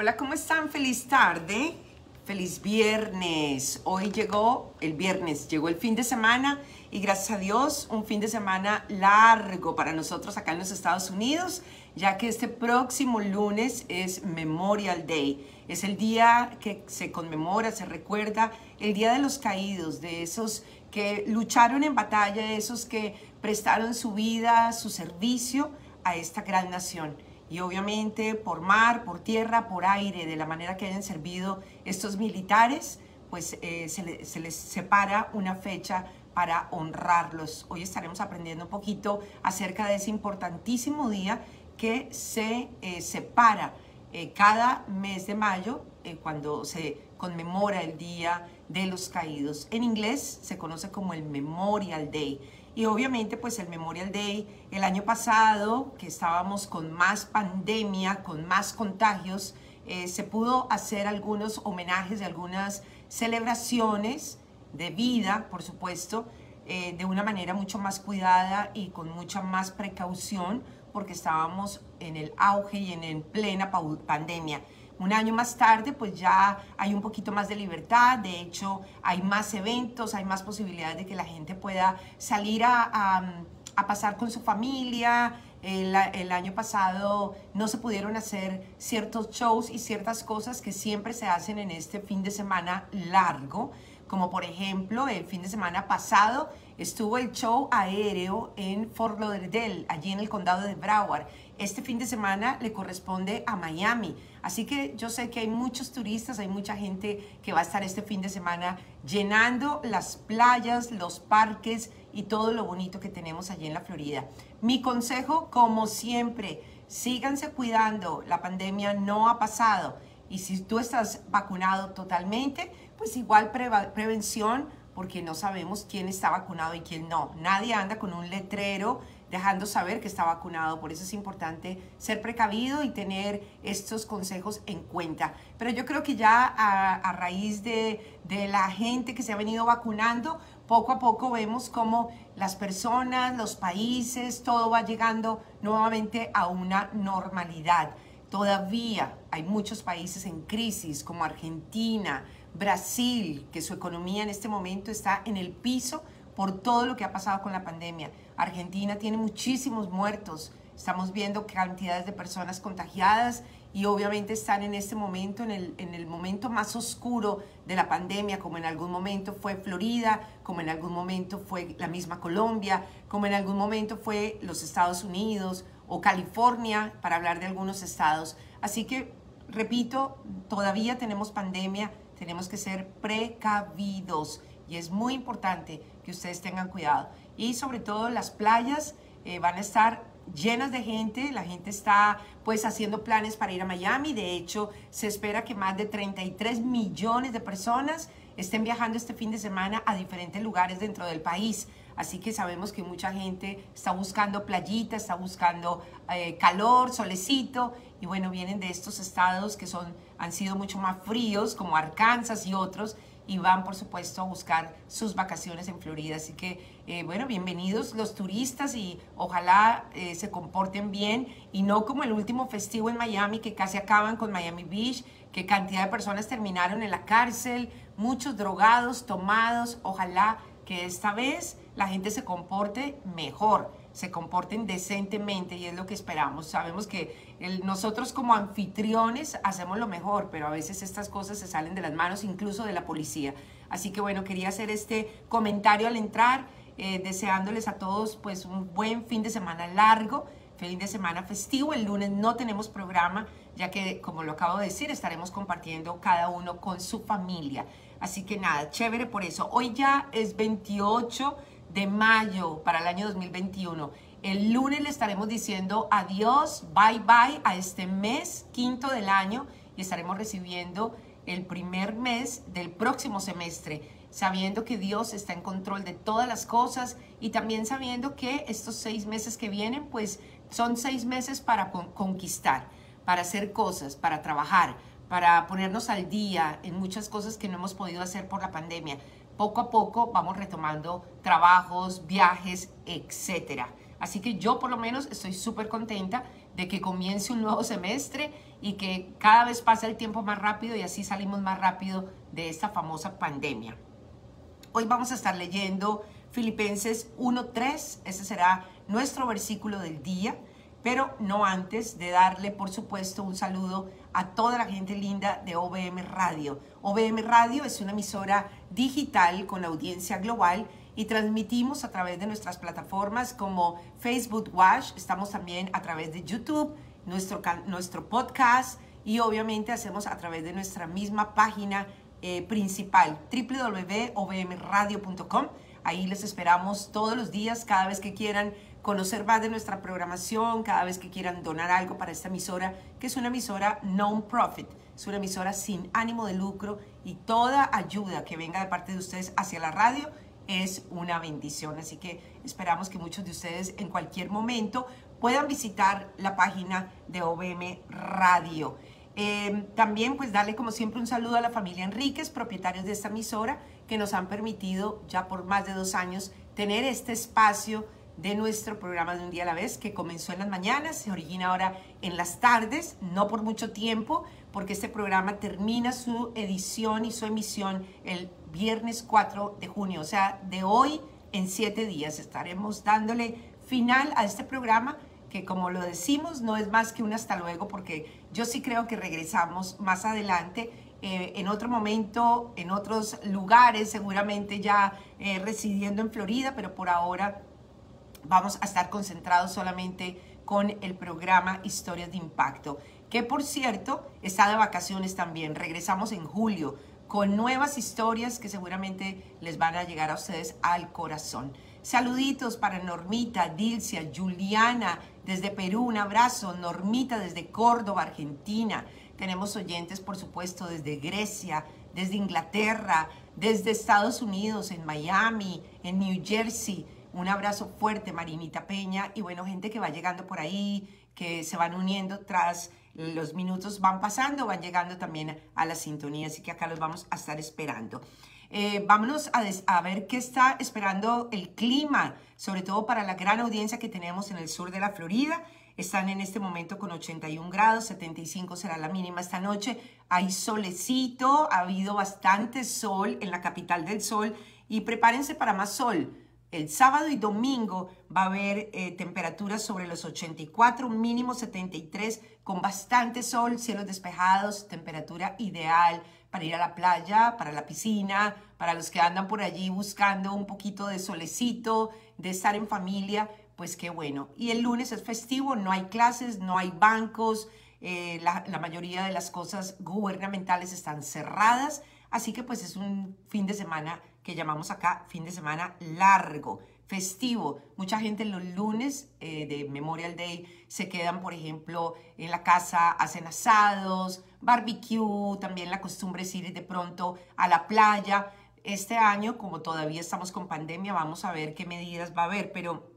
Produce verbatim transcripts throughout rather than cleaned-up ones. Hola, ¿cómo están? Feliz tarde, feliz viernes. Hoy llegó el viernes, llegó el fin de semana y gracias a Dios un fin de semana largo para nosotros acá en los Estados Unidos, ya que este próximo lunes es Memorial Day. Es el día que se conmemora, se recuerda el Día de los Caídos, de esos que lucharon en batalla, de esos que prestaron su vida, su servicio a esta gran nación. Y obviamente por mar, por tierra, por aire, de la manera que hayan servido estos militares, pues eh, se, le, se les separa una fecha para honrarlos. Hoy estaremos aprendiendo un poquito acerca de ese importantísimo día que se eh, separa eh, cada mes de mayo eh, cuando se conmemora el Día de los Caídos. En inglés se conoce como el Memorial Day. Y obviamente pues el Memorial Day el año pasado, que estábamos con más pandemia, con más contagios, eh, se pudo hacer algunos homenajes y algunas celebraciones de vida, por supuesto, eh, de una manera mucho más cuidada y con mucha más precaución, porque estábamos en el auge y en, en plena pandemia. Un año más tarde, pues ya hay un poquito más de libertad, de hecho hay más eventos, hay más posibilidades de que la gente pueda salir a, a, a pasar con su familia. El, el año pasado no se pudieron hacer ciertos shows y ciertas cosas que siempre se hacen en este fin de semana largo, como por ejemplo el fin de semana pasado estuvo el show aéreo en Fort Lauderdale, allí en el condado de Broward. Este fin de semana le corresponde a Miami, así que yo sé que hay muchos turistas, hay mucha gente que va a estar este fin de semana llenando las playas, los parques y todo lo bonito que tenemos allí en la Florida. Mi consejo, como siempre, síganse cuidando, la pandemia no ha pasado y si tú estás vacunado totalmente, pues igual prevención, porque no sabemos quién está vacunado y quién no. Nadie anda con un letrero dejando saber que está vacunado, por eso es importante ser precavido y tener estos consejos en cuenta. Pero yo creo que ya a, a raíz de, de la gente que se ha venido vacunando, poco a poco vemos cómo las personas, los países, todo va llegando nuevamente a una normalidad. Todavía hay muchos países en crisis, como Argentina, Brasil, que su economía en este momento está en el piso por todo lo que ha pasado con la pandemia. Argentina tiene muchísimos muertos, estamos viendo cantidades de personas contagiadas y obviamente están en este momento, en el, en el momento más oscuro de la pandemia, como en algún momento fue Florida, como en algún momento fue la misma Colombia, como en algún momento fue los Estados Unidos o California, para hablar de algunos estados. Así que, repito, todavía tenemos pandemia, tenemos que ser precavidos y es muy importante que ustedes tengan cuidado. Y sobre todo las playas eh, van a estar llenas de gente, la gente está pues haciendo planes para ir a Miami, de hecho se espera que más de treinta y tres millones de personas estén viajando este fin de semana a diferentes lugares dentro del país. Así que sabemos que mucha gente está buscando playita, está buscando eh, calor, solecito, y bueno, vienen de estos estados que son, han sido mucho más fríos, como Arkansas y otros, y van, por supuesto, a buscar sus vacaciones en Florida. Así que, eh, bueno, bienvenidos los turistas y ojalá eh, se comporten bien y no como el último festivo en Miami, que casi acaban con Miami Beach, que cantidad de personas terminaron en la cárcel, muchos drogados, tomados. Ojalá que esta vez la gente se comporte mejor, se comporten decentemente y es lo que esperamos. Sabemos que el, nosotros como anfitriones hacemos lo mejor, pero a veces estas cosas se salen de las manos, incluso de la policía. Así que bueno, quería hacer este comentario al entrar, eh, deseándoles a todos pues un buen fin de semana largo, fin de semana festivo. El lunes no tenemos programa, ya que como lo acabo de decir, estaremos compartiendo cada uno con su familia. Así que nada, chévere por eso. Hoy ya es veintiocho de mayo para el año dos mil veintiuno. El lunes le estaremos diciendo adiós, bye bye a este mes quinto del año y estaremos recibiendo el primer mes del próximo semestre, sabiendo que Dios está en control de todas las cosas y también sabiendo que estos seis meses que vienen, pues son seis meses para conquistar, para hacer cosas, para trabajar, para ponernos al día en muchas cosas que no hemos podido hacer por la pandemia. Poco a poco vamos retomando trabajos, viajes, etcétera. Así que yo por lo menos estoy súper contenta de que comience un nuevo semestre y que cada vez pasa el tiempo más rápido y así salimos más rápido de esta famosa pandemia. Hoy vamos a estar leyendo Filipenses uno tres, ese será nuestro versículo del día, pero no antes de darle, por supuesto, un saludo a toda la gente linda de O V M Radio. O V M Radio es una emisora digital con audiencia global y transmitimos a través de nuestras plataformas como Facebook Watch, estamos también a través de YouTube, nuestro, nuestro podcast y obviamente hacemos a través de nuestra misma página eh, principal, doble u doble u doble u punto o v m radio punto com. Ahí les esperamos todos los días, cada vez que quieran conocer más de nuestra programación, cada vez que quieran donar algo para esta emisora, que es una emisora non-profit, es una emisora sin ánimo de lucro y toda ayuda que venga de parte de ustedes hacia la radio es una bendición. Así que esperamos que muchos de ustedes en cualquier momento puedan visitar la página de O V M Radio. Eh, también pues darle como siempre un saludo a la familia Enríquez, propietarios de esta emisora, que nos han permitido ya por más de dos años tener este espacio de nuestro programa de Un Día a la Vez, que comenzó en las mañanas, se origina ahora en las tardes, no por mucho tiempo, porque este programa termina su edición y su emisión el viernes cuatro de junio, o sea, de hoy en siete días estaremos dándole final a este programa, que como lo decimos no es más que un hasta luego, porque yo sí creo que regresamos más adelante, eh, en otro momento, en otros lugares, seguramente ya eh, residiendo en Florida, pero por ahora vamos a estar concentrados solamente con el programa Historias de Impacto, que por cierto está de vacaciones también, regresamos en julio con nuevas historias que seguramente les van a llegar a ustedes al corazón. Saluditos para Normita, Dilcia, Juliana desde Perú, un abrazo. Normita desde Córdoba, Argentina. Tenemos oyentes, por supuesto, desde Grecia, desde Inglaterra, desde Estados Unidos, en Miami, en New Jersey. Un abrazo fuerte, Marinita Peña. Y bueno, gente que va llegando por ahí, que se van uniendo tras los minutos, van pasando, van llegando también a la sintonía. Así que acá los vamos a estar esperando. Eh, vámonos a, des, a ver qué está esperando el clima, sobre todo para la gran audiencia que tenemos en el sur de la Florida. Están en este momento con ochenta y un grados, setenta y cinco será la mínima esta noche. Hay solecito, ha habido bastante sol en la capital del sol y prepárense para más sol. El sábado y domingo va a haber eh, temperaturas sobre los ochenta y cuatro, mínimo setenta y tres, con bastante sol, cielos despejados, temperatura ideal para ir a la playa, para la piscina, para los que andan por allí buscando un poquito de solecito, de estar en familia, pues qué bueno. Y el lunes es festivo, no hay clases, no hay bancos, eh, la, la mayoría de las cosas gubernamentales están cerradas, así que pues es un fin de semana que llamamos acá fin de semana largo, festivo. Mucha gente los lunes eh, de Memorial Day se quedan, por ejemplo, en la casa, hacen asados, barbecue, también la costumbre es ir de pronto a la playa. Este año, como todavía estamos con pandemia, vamos a ver qué medidas va a haber, pero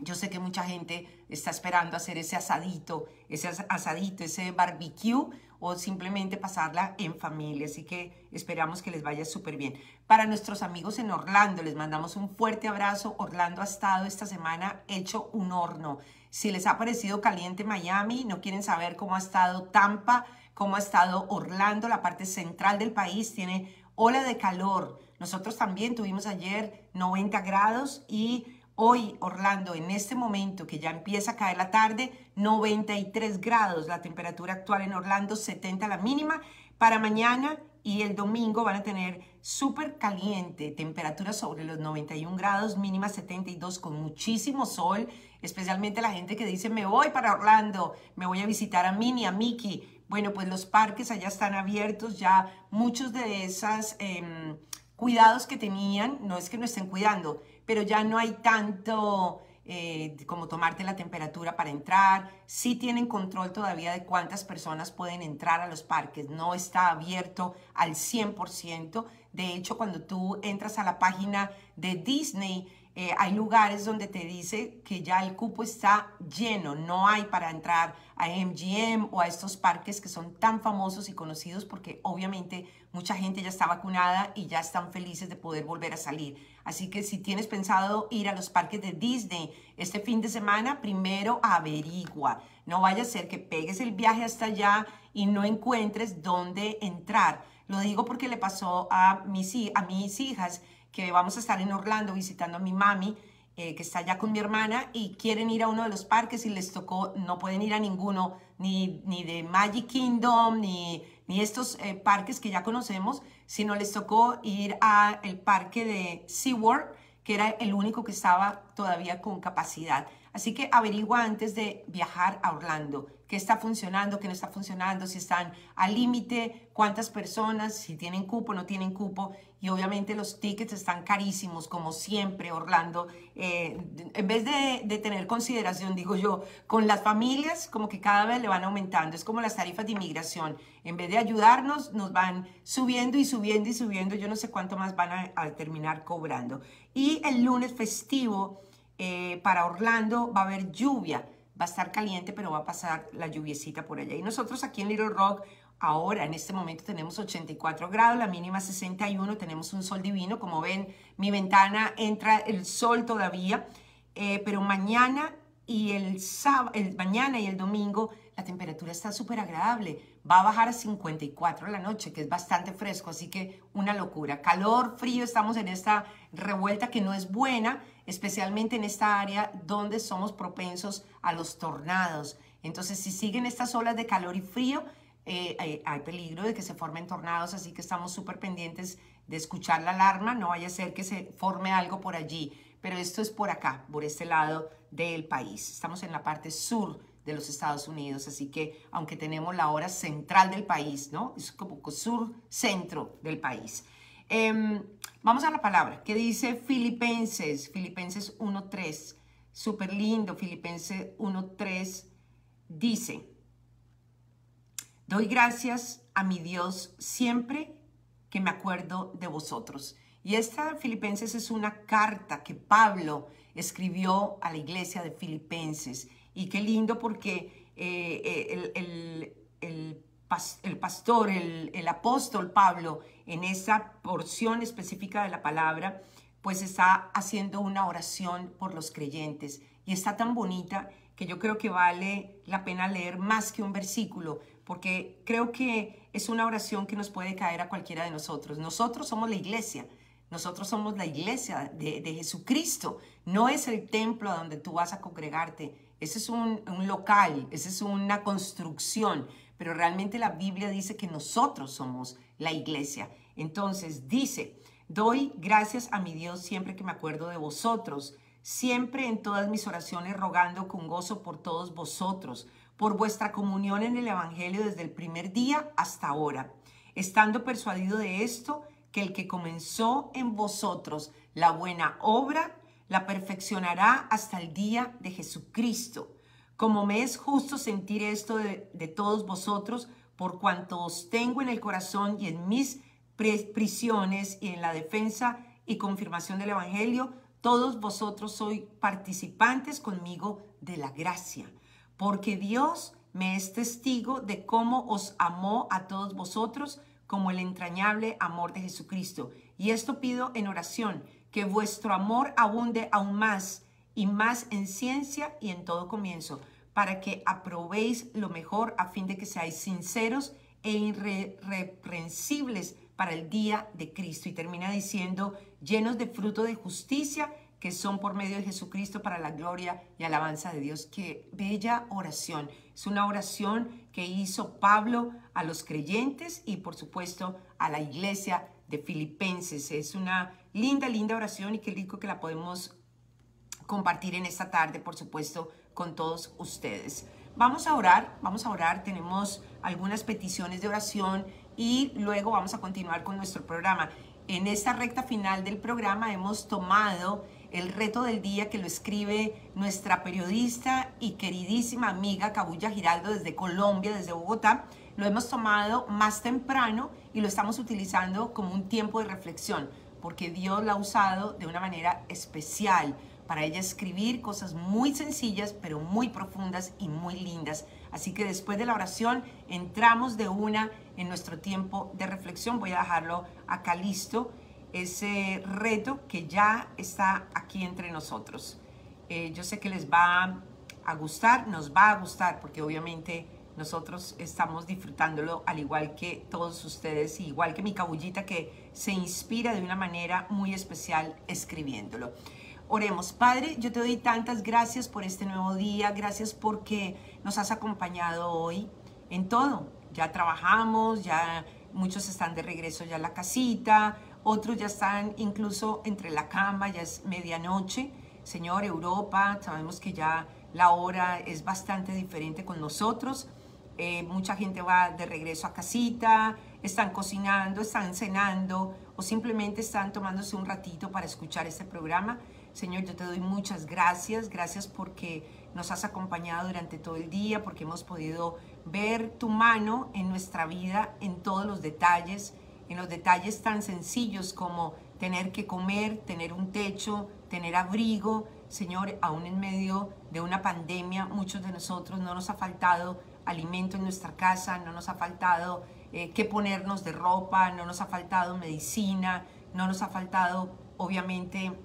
yo sé que mucha gente está esperando hacer ese asadito, ese asadito, ese barbecue, o simplemente pasarla en familia, así que esperamos que les vaya súper bien. Para nuestros amigos en Orlando, les mandamos un fuerte abrazo. Orlando ha estado esta semana hecho un horno. Si les ha parecido caliente Miami, no quieren saber cómo ha estado Tampa, cómo ha estado Orlando, la parte central del país tiene ola de calor. Nosotros también tuvimos ayer noventa grados y hoy Orlando, en este momento que ya empieza a caer la tarde, noventa y tres grados, la temperatura actual en Orlando, setenta la mínima. Para mañana y el domingo van a tener súper caliente, temperatura sobre los noventa y un grados, mínima setenta y dos, con muchísimo sol, especialmente la gente que dice, me voy para Orlando, me voy a visitar a Minnie, a Mickey. Bueno, pues los parques allá están abiertos, ya muchos de esos eh, cuidados que tenían, no es que no estén cuidando, pero ya no hay tanto eh, como tomarte la temperatura para entrar. Sí tienen control todavía de cuántas personas pueden entrar a los parques. No está abierto al cien por ciento. De hecho, cuando tú entras a la página de Disney, Eh, hay lugares donde te dice que ya el cupo está lleno, no hay para entrar a M G M o a estos parques que son tan famosos y conocidos porque obviamente mucha gente ya está vacunada y ya están felices de poder volver a salir. Así que si tienes pensado ir a los parques de Disney este fin de semana, primero averigua. No vaya a ser que pegues el viaje hasta allá y no encuentres dónde entrar. Lo digo porque le pasó a mis, a mis hijas, que vamos a estar en Orlando visitando a mi mami, eh, que está allá con mi hermana, y quieren ir a uno de los parques y les tocó, no pueden ir a ninguno, ni, ni de Magic Kingdom, ni, ni estos eh, parques que ya conocemos, sino les tocó ir al parque de SeaWorld, que era el único que estaba todavía con capacidad. Así que averigua antes de viajar a Orlando, qué está funcionando, qué no está funcionando, si están al límite, cuántas personas, si tienen cupo, no tienen cupo. Y obviamente los tickets están carísimos, como siempre, Orlando. Eh, en vez de, de tener consideración, digo yo, con las familias, como que cada vez le van aumentando. Es como las tarifas de inmigración. En vez de ayudarnos, nos van subiendo y subiendo y subiendo. Yo no sé cuánto más van a, a terminar cobrando. Y el lunes festivo... Eh, para Orlando va a haber lluvia, va a estar caliente, pero va a pasar la lluviecita por allá. Y nosotros aquí en Little Rock, ahora en este momento tenemos ochenta y cuatro grados, la mínima sesenta y uno, tenemos un sol divino. Como ven, mi ventana entra el sol todavía, eh, pero mañana y el, sábado, el mañana y el domingo la temperatura está súper agradable. Va a bajar a cincuenta y cuatro en la noche, que es bastante fresco, así que una locura. Calor, frío, estamos en esta revuelta que no es buena, especialmente en esta área donde somos propensos a los tornados. Entonces, si siguen estas olas de calor y frío, eh, hay, hay peligro de que se formen tornados, así que estamos súper pendientes de escuchar la alarma, no vaya a ser que se forme algo por allí. Pero esto es por acá, por este lado del país. Estamos en la parte sur de los Estados Unidos, así que aunque tenemos la hora central del país, ¿no? Es como sur-centro del país. Eh, vamos a la palabra, que dice Filipenses, Filipenses uno tres, súper lindo, Filipenses uno tres dice, doy gracias a mi Dios siempre que me acuerdo de vosotros. Y esta Filipenses es una carta que Pablo escribió a la iglesia de Filipenses. Y qué lindo porque eh, el, el, el, pas, el pastor, el, el apóstol Pablo, en esa porción específica de la palabra, pues está haciendo una oración por los creyentes. Y está tan bonita que yo creo que vale la pena leer más que un versículo, porque creo que es una oración que nos puede caer a cualquiera de nosotros. Nosotros somos la iglesia. Nosotros somos la iglesia de, de Jesucristo. No es el templo donde tú vas a congregarte. Ese es un, un local, esa es una construcción, pero realmente la Biblia dice que nosotros somos la iglesia. Entonces dice, doy gracias a mi Dios siempre que me acuerdo de vosotros, siempre en todas mis oraciones rogando con gozo por todos vosotros, por vuestra comunión en el Evangelio desde el primer día hasta ahora, estando persuadido de esto, que el que comenzó en vosotros la buena obra, la perfeccionará hasta el día de Jesucristo. Como me es justo sentir esto de, de todos vosotros, por cuanto os tengo en el corazón y en mis prisiones y en la defensa y confirmación del Evangelio, todos vosotros sois participantes conmigo de la gracia. Porque Dios me es testigo de cómo os amó a todos vosotros, como el entrañable amor de Jesucristo. Y esto pido en oración, que vuestro amor abunde aún más y más en ciencia y en todo comienzo, para que aprobéis lo mejor a fin de que seáis sinceros e irreprensibles para el día de Cristo. Y termina diciendo, llenos de fruto de justicia que son por medio de Jesucristo para la gloria y alabanza de Dios. Qué bella oración. Es una oración que hizo Pablo a los creyentes y por supuesto a la iglesia de Filipenses. Es una linda, linda oración y qué rico que la podemos compartir en esta tarde, por supuesto, con todos ustedes. Vamos a orar, vamos a orar, tenemos algunas peticiones de oración y luego vamos a continuar con nuestro programa. En esta recta final del programa hemos tomado el reto del día que lo escribe nuestra periodista y queridísima amiga Cabuya Giraldo desde Colombia, desde Bogotá. Lo hemos tomado más temprano y lo estamos utilizando como un tiempo de reflexión. porque Dios la ha usado de una manera especial para ella escribir cosas muy sencillas, pero muy profundas y muy lindas. Así que después de la oración entramos de una en nuestro tiempo de reflexión. Voy a dejarlo acá listo, ese reto que ya está aquí entre nosotros. Eh, yo sé que les va a gustar, nos va a gustar, porque obviamente nosotros estamos disfrutándolo al igual que todos ustedes, igual que mi cabullita que se inspira de una manera muy especial escribiéndolo. Oremos. Padre, yo te doy tantas gracias por este nuevo día, gracias porque nos has acompañado hoy en todo. Ya trabajamos, ya muchos están de regreso ya a la casita, otros ya están incluso entre la cama, ya es medianoche. Señor, Europa, sabemos que ya la hora es bastante diferente con nosotros. Eh, mucha gente va de regreso a casita, están cocinando, están cenando o simplemente están tomándose un ratito para escuchar este programa. Señor, yo te doy muchas gracias, gracias porque nos has acompañado durante todo el día, porque hemos podido ver tu mano en nuestra vida, en todos los detalles, en los detalles tan sencillos como tener que comer, tener un techo, tener abrigo. Señor, aún en medio de una pandemia, muchos de nosotros no nos ha faltado alimento en nuestra casa, no nos ha faltado eh, qué ponernos de ropa, no nos ha faltado medicina, no nos ha faltado, obviamente,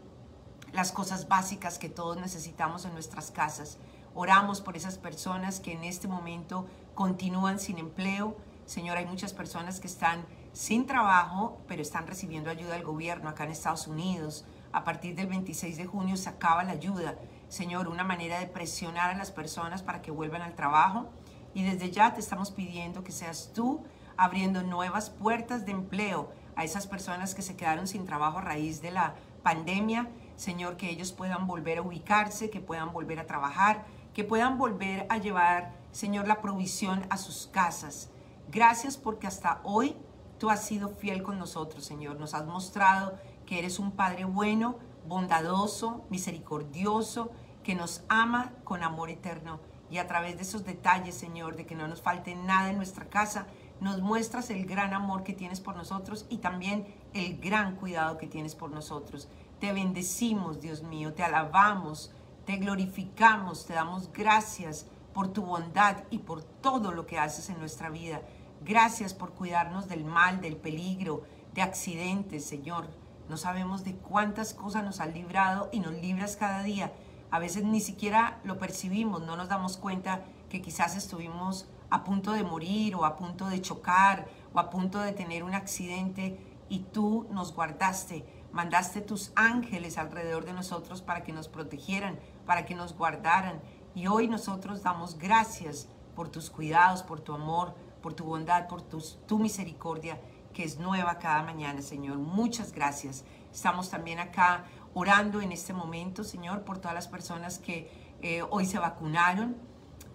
las cosas básicas que todos necesitamos en nuestras casas. Oramos por esas personas que en este momento continúan sin empleo. Señor, hay muchas personas que están sin trabajo, pero están recibiendo ayuda del gobierno acá en Estados Unidos. A partir del veintiséis de junio se acaba la ayuda. Señor, una manera de presionar a las personas para que vuelvan al trabajo. Y desde ya te estamos pidiendo que seas tú abriendo nuevas puertas de empleo a esas personas que se quedaron sin trabajo a raíz de la pandemia. Señor, que ellos puedan volver a ubicarse, que puedan volver a trabajar, que puedan volver a llevar, Señor, la provisión a sus casas. Gracias porque hasta hoy tú has sido fiel con nosotros, Señor. Nos has mostrado que eres un Padre bueno, bondadoso, misericordioso, que nos ama con amor eterno. Y a través de esos detalles, Señor, de que no nos falte nada en nuestra casa, nos muestras el gran amor que tienes por nosotros y también el gran cuidado que tienes por nosotros. Te bendecimos, Dios mío, te alabamos, te glorificamos, te damos gracias por tu bondad y por todo lo que haces en nuestra vida. Gracias por cuidarnos del mal, del peligro, de accidentes, Señor. No sabemos de cuántas cosas nos has librado y nos libras cada día. A veces ni siquiera lo percibimos, no nos damos cuenta que quizás estuvimos a punto de morir o a punto de chocar o a punto de tener un accidente y tú nos guardaste. Mandaste tus ángeles alrededor de nosotros para que nos protegieran, para que nos guardaran. Y hoy nosotros damos gracias por tus cuidados, por tu amor, por tu bondad, por tus, tu misericordia, que es nueva cada mañana, Señor. Muchas gracias. Estamos también acá orando en este momento, Señor, por todas las personas que eh, hoy se vacunaron.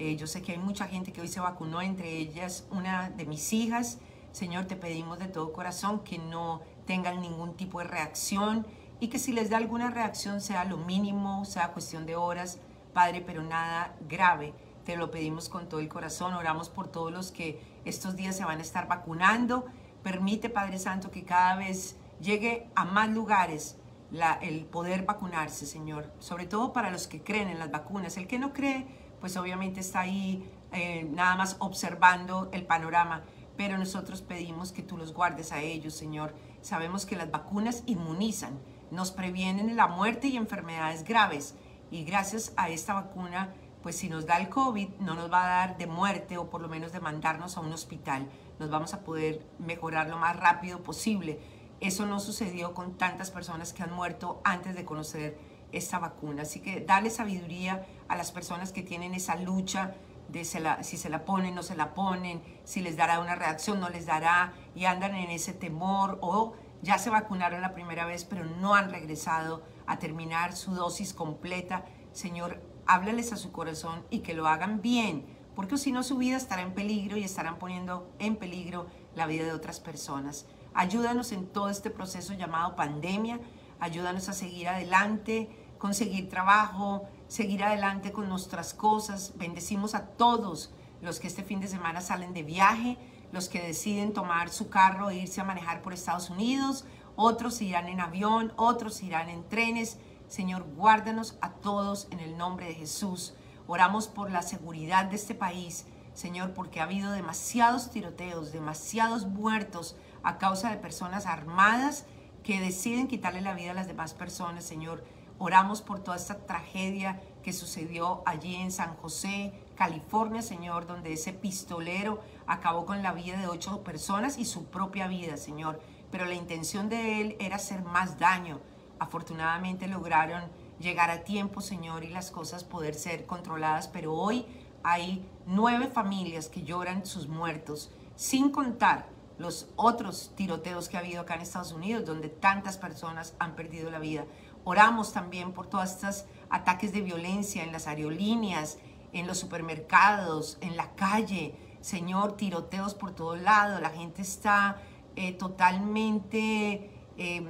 Eh, yo sé que hay mucha gente que hoy se vacunó, entre ellas una de mis hijas. Señor, te pedimos de todo corazón que no tengan ningún tipo de reacción y que si les da alguna reacción sea lo mínimo, sea cuestión de horas, Padre, pero nada grave. Te lo pedimos con todo el corazón. Oramos por todos los que estos días se van a estar vacunando. Permite, Padre Santo, que cada vez llegue a más lugares la, el poder vacunarse, Señor. Sobre todo para los que creen en las vacunas. El que no cree, pues obviamente está ahí eh, nada más observando el panorama. Pero nosotros pedimos que tú los guardes a ellos, Señor. Sabemos que las vacunas inmunizan, nos previenen la muerte y enfermedades graves. Y gracias a esta vacuna, pues si nos da el COVID, no nos va a dar de muerte o por lo menos de mandarnos a un hospital. Nos vamos a poder mejorar lo más rápido posible. Eso no sucedió con tantas personas que han muerto antes de conocer esta vacuna. Así que dale sabiduría a las personas que tienen esa lucha de se la, si se la ponen, no se la ponen, si les dará una reacción, no les dará, y andan en ese temor, o ya se vacunaron la primera vez, pero no han regresado a terminar su dosis completa. Señor, háblales a su corazón y que lo hagan bien, porque si no su vida estará en peligro y estarán poniendo en peligro la vida de otras personas. Ayúdanos en todo este proceso llamado pandemia, ayúdanos a seguir adelante, conseguir trabajo, seguir adelante con nuestras cosas. Bendecimos a todos los que este fin de semana salen de viaje, los que deciden tomar su carro e irse a manejar por Estados Unidos, otros irán en avión, otros irán en trenes. Señor, guárdanos a todos en el nombre de Jesús. Oramos por la seguridad de este país, Señor, porque ha habido demasiados tiroteos, demasiados muertos a causa de personas armadas que deciden quitarle la vida a las demás personas, Señor. Oramos por toda esta tragedia que sucedió allí en San José, California, Señor, donde ese pistolero acabó con la vida de ocho personas y su propia vida, Señor. Pero la intención de él era hacer más daño. Afortunadamente lograron llegar a tiempo, Señor, y las cosas poder ser controladas. Pero hoy hay nueve familias que lloran sus muertos, sin contar los otros tiroteos que ha habido acá en Estados Unidos, donde tantas personas han perdido la vida. Oramos también por todos estos ataques de violencia en las aerolíneas, en los supermercados, en la calle. Señor, tiroteos por todo lado. La gente está eh, totalmente eh,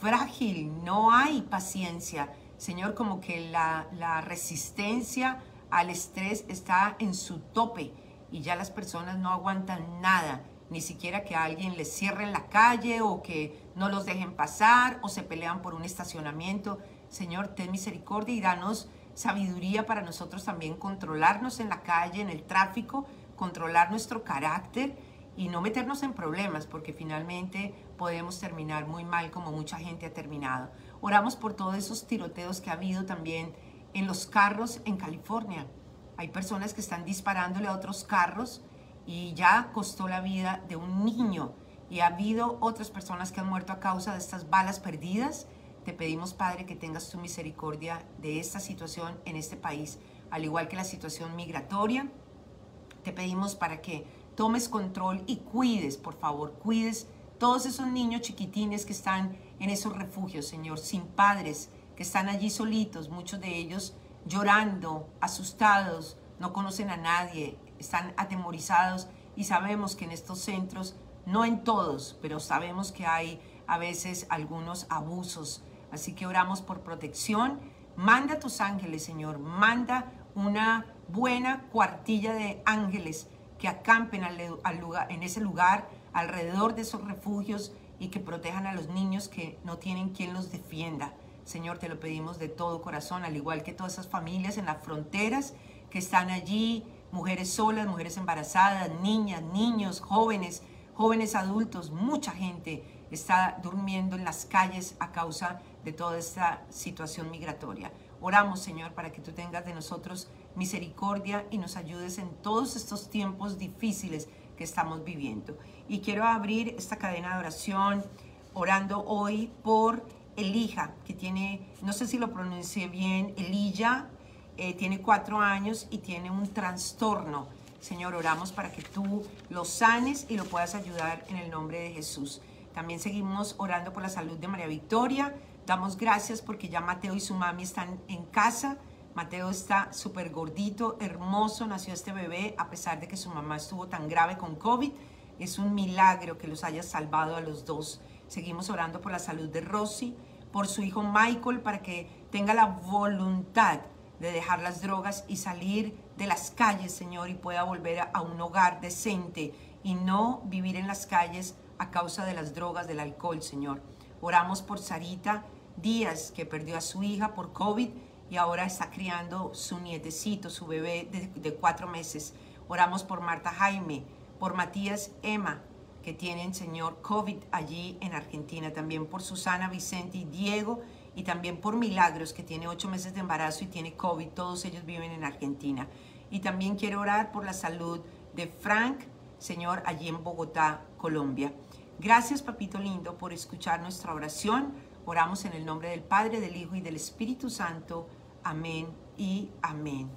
frágil. No hay paciencia. Señor, como que la, la resistencia al estrés está en su tope y ya las personas no aguantan nada. Ni siquiera que a alguien les cierre en la calle o que no los dejen pasar o se pelean por un estacionamiento. Señor, ten misericordia y danos sabiduría para nosotros también controlarnos en la calle, en el tráfico, controlar nuestro carácter y no meternos en problemas, porque finalmente podemos terminar muy mal como mucha gente ha terminado. Oramos por todos esos tiroteos que ha habido también en los carros en California. Hay personas que están disparándole a otros carros y ya costó la vida de un niño y ha habido otras personas que han muerto a causa de estas balas perdidas. Te pedimos, Padre, que tengas tu misericordia de esta situación en este país, al igual que la situación migratoria. Te pedimos para que tomes control y cuides, por favor, cuides todos esos niños chiquitines que están en esos refugios, Señor, sin padres, que están allí solitos, muchos de ellos llorando, asustados, no conocen a nadie, están atemorizados y sabemos que en estos centros, no en todos, pero sabemos que hay a veces algunos abusos. Así que oramos por protección. Manda a tus ángeles, Señor. Manda una buena cuartilla de ángeles que acampen al, al lugar, en ese lugar, alrededor de esos refugios y que protejan a los niños que no tienen quien los defienda. Señor, te lo pedimos de todo corazón, al igual que todas esas familias en las fronteras que están allí, mujeres solas, mujeres embarazadas, niñas, niños, jóvenes, jóvenes adultos, mucha gente está durmiendo en las calles a causa de toda esta situación migratoria. Oramos, Señor, para que tú tengas de nosotros misericordia y nos ayudes en todos estos tiempos difíciles que estamos viviendo. Y quiero abrir esta cadena de oración orando hoy por Elija, que tiene, no sé si lo pronuncié bien, Elija, Eh, tiene cuatro años y tiene un trastorno. Señor, oramos para que tú lo sanes y lo puedas ayudar en el nombre de Jesús. También seguimos orando por la salud de María Victoria. Damos gracias porque ya Mateo y su mami están en casa. Mateo está súper gordito, hermoso, nació este bebé a pesar de que su mamá estuvo tan grave con COVID. Es un milagro que los haya salvado a los dos. Seguimos orando por la salud de Rosy, por su hijo Michael, para que tenga la voluntad de dejar las drogas y salir de las calles, Señor, y pueda volver a un hogar decente y no vivir en las calles a causa de las drogas, del alcohol, Señor. Oramos por Sarita Díaz, que perdió a su hija por COVID y ahora está criando su nietecito, su bebé de, de cuatro meses. Oramos por Marta Jaime, por Matías Emma, que tienen, Señor, COVID allí en Argentina. También por Susana, Vicente y Diego, y también por Milagros, que tiene ocho meses de embarazo y tiene COVID. Todos ellos viven en Argentina. Y también quiero orar por la salud de Frank, Señor, allí en Bogotá, Colombia. Gracias, papito lindo, por escuchar nuestra oración. Oramos en el nombre del Padre, del Hijo y del Espíritu Santo. Amén y amén.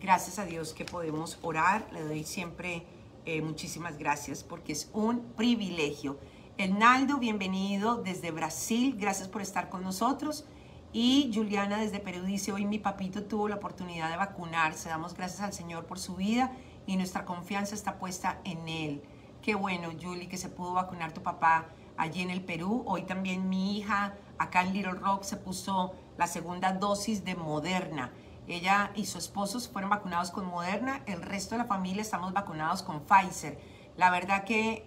Gracias a Dios que podemos orar. Le doy siempre eh, muchísimas gracias porque es un privilegio. Hernaldo, bienvenido desde Brasil, gracias por estar con nosotros. Y Juliana desde Perú dice, hoy mi papito tuvo la oportunidad de vacunarse, damos gracias al Señor por su vida y nuestra confianza está puesta en Él. Qué bueno, Julie, que se pudo vacunar tu papá allí en el Perú. Hoy también mi hija acá en Little Rock se puso la segunda dosis de Moderna. Ella y su esposo fueron vacunados con Moderna, el resto de la familia estamos vacunados con Pfizer. La verdad que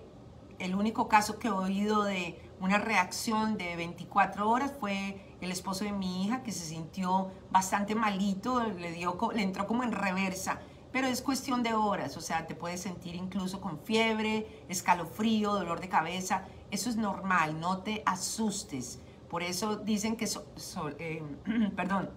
el único caso que he oído de una reacción de veinticuatro horas. Fue el esposo de mi hija, que se sintió bastante malito, le, dio, le entró como en reversa, pero es cuestión de horas. O sea, te puedes sentir incluso con fiebre, escalofrío, dolor de cabeza. Eso es normal, no te asustes. Por eso dicen que, so, so, eh, perdón,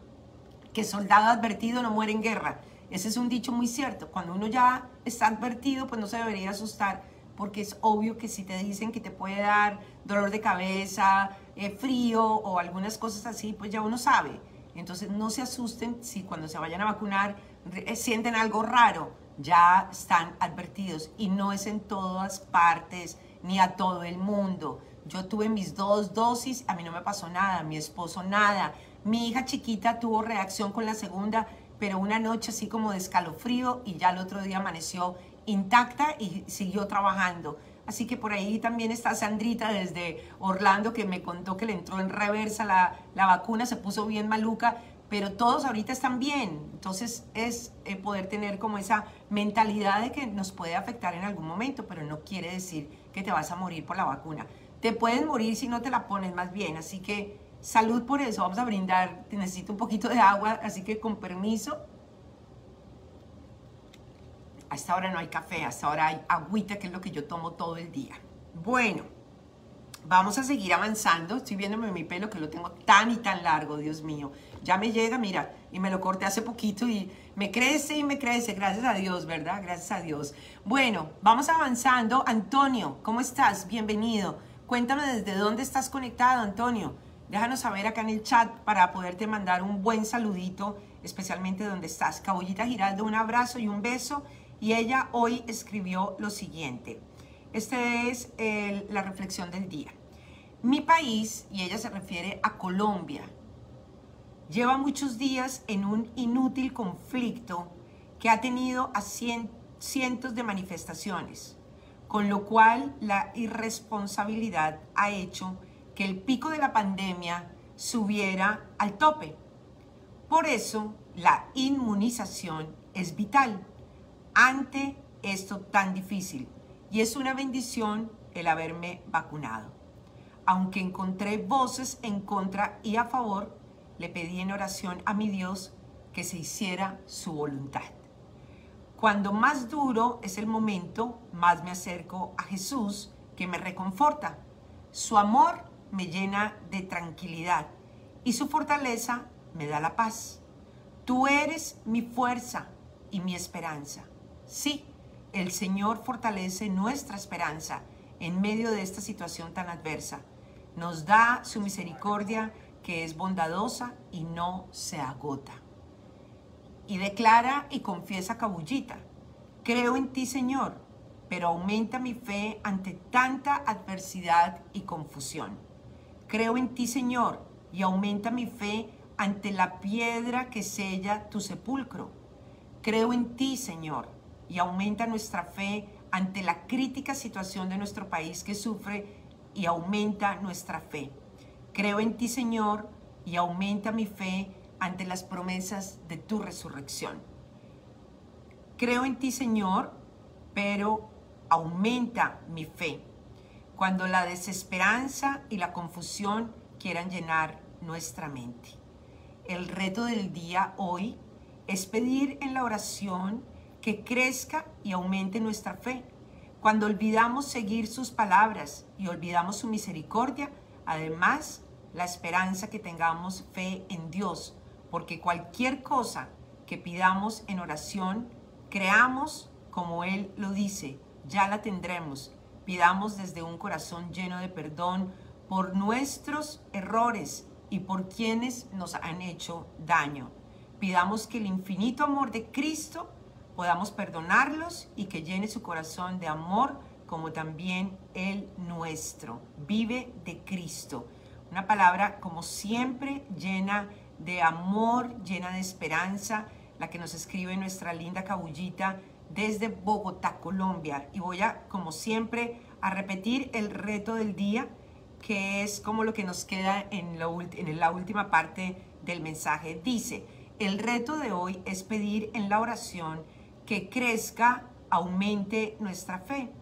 que soldado advertido no muere en guerra. Ese es un dicho muy cierto. Cuando uno ya está advertido, pues no se debería asustar, porque es obvio que si te dicen que te puede dar dolor de cabeza, eh, frío o algunas cosas así, pues ya uno sabe. Entonces no se asusten si cuando se vayan a vacunar eh, sienten algo raro. Ya están advertidos, y no es en todas partes ni a todo el mundo. Yo tuve mis dos dosis, a mí no me pasó nada, mi esposo nada. Mi hija chiquita tuvo reacción con la segunda, pero una noche así como de escalofrío, y ya el otro día amaneció intacta y siguió trabajando. Así que por ahí también está Sandrita desde Orlando, que me contó que le entró en reversa la, la vacuna, se puso bien maluca, pero todos ahorita están bien. Entonces es eh, poder tener como esa mentalidad de que nos puede afectar en algún momento, pero no quiere decir que te vas a morir por la vacuna. Te puedes morir si no te la pones, más bien. Así que salud por eso. Vamos a brindar. Necesito un poquito de agua, así que con permiso. Hasta ahora no hay café, hasta ahora hay agüita, que es lo que yo tomo todo el día. Bueno, vamos a seguir avanzando. Estoy viéndome mi pelo, que lo tengo tan y tan largo, Dios mío. Ya me llega, mira, y me lo corté hace poquito y me crece y me crece. Gracias a Dios, ¿verdad? Gracias a Dios. Bueno, vamos avanzando. Antonio, ¿cómo estás? Bienvenido. Cuéntame desde dónde estás conectado, Antonio. Déjanos saber acá en el chat para poderte mandar un buen saludito, especialmente donde estás. Cabuya Giraldo, un abrazo y un beso. Y ella hoy escribió lo siguiente. Esta es el, la reflexión del día. Mi país, y ella se refiere a Colombia, lleva muchos días en un inútil conflicto que ha tenido a cien, cientos de manifestaciones, con lo cual la irresponsabilidad ha hecho que el pico de la pandemia subiera al tope. Por eso la inmunización es vital ante esto tan difícil, y es una bendición el haberme vacunado. Aunque encontré voces en contra y a favor, le pedí en oración a mi Dios que se hiciera su voluntad. Cuando más duro es el momento, más me acerco a Jesús, que me reconforta. Su amor me llena de tranquilidad y su fortaleza me da la paz. Tú eres mi fuerza y mi esperanza. Sí, el Señor fortalece nuestra esperanza en medio de esta situación tan adversa. Nos da su misericordia, que es bondadosa y no se agota. Y declara y confiesa Cabuyita: creo en ti, Señor, pero aumenta mi fe ante tanta adversidad y confusión. Creo en ti, Señor, y aumenta mi fe ante la piedra que sella tu sepulcro. Creo en ti, Señor, y aumenta nuestra fe ante la crítica situación de nuestro país que sufre, y aumenta nuestra fe. Creo en ti, Señor, y aumenta mi fe ante las promesas de tu resurrección. Creo en ti, Señor, pero aumenta mi fe cuando la desesperanza y la confusión quieran llenar nuestra mente. El reto del día hoy es pedir en la oración que crezca y aumente nuestra fe. Cuando olvidamos seguir sus palabras y olvidamos su misericordia, además, la esperanza que tengamos fe en Dios, porque cualquier cosa que pidamos en oración, creamos como Él lo dice, ya la tendremos. Pidamos desde un corazón lleno de perdón por nuestros errores y por quienes nos han hecho daño. Pidamos que el infinito amor de Cristo podamos perdonarlos y que llene su corazón de amor, como también el nuestro. Vive de Cristo. Una palabra, como siempre, llena de amor, llena de esperanza, la que nos escribe nuestra linda Cabuyita desde Bogotá, Colombia. Y voy a, como siempre, a repetir el reto del día, que es como lo que nos queda en, lo, en la última parte del mensaje. Dice, el reto de hoy es pedir en la oración que crezca, aumente nuestra fe.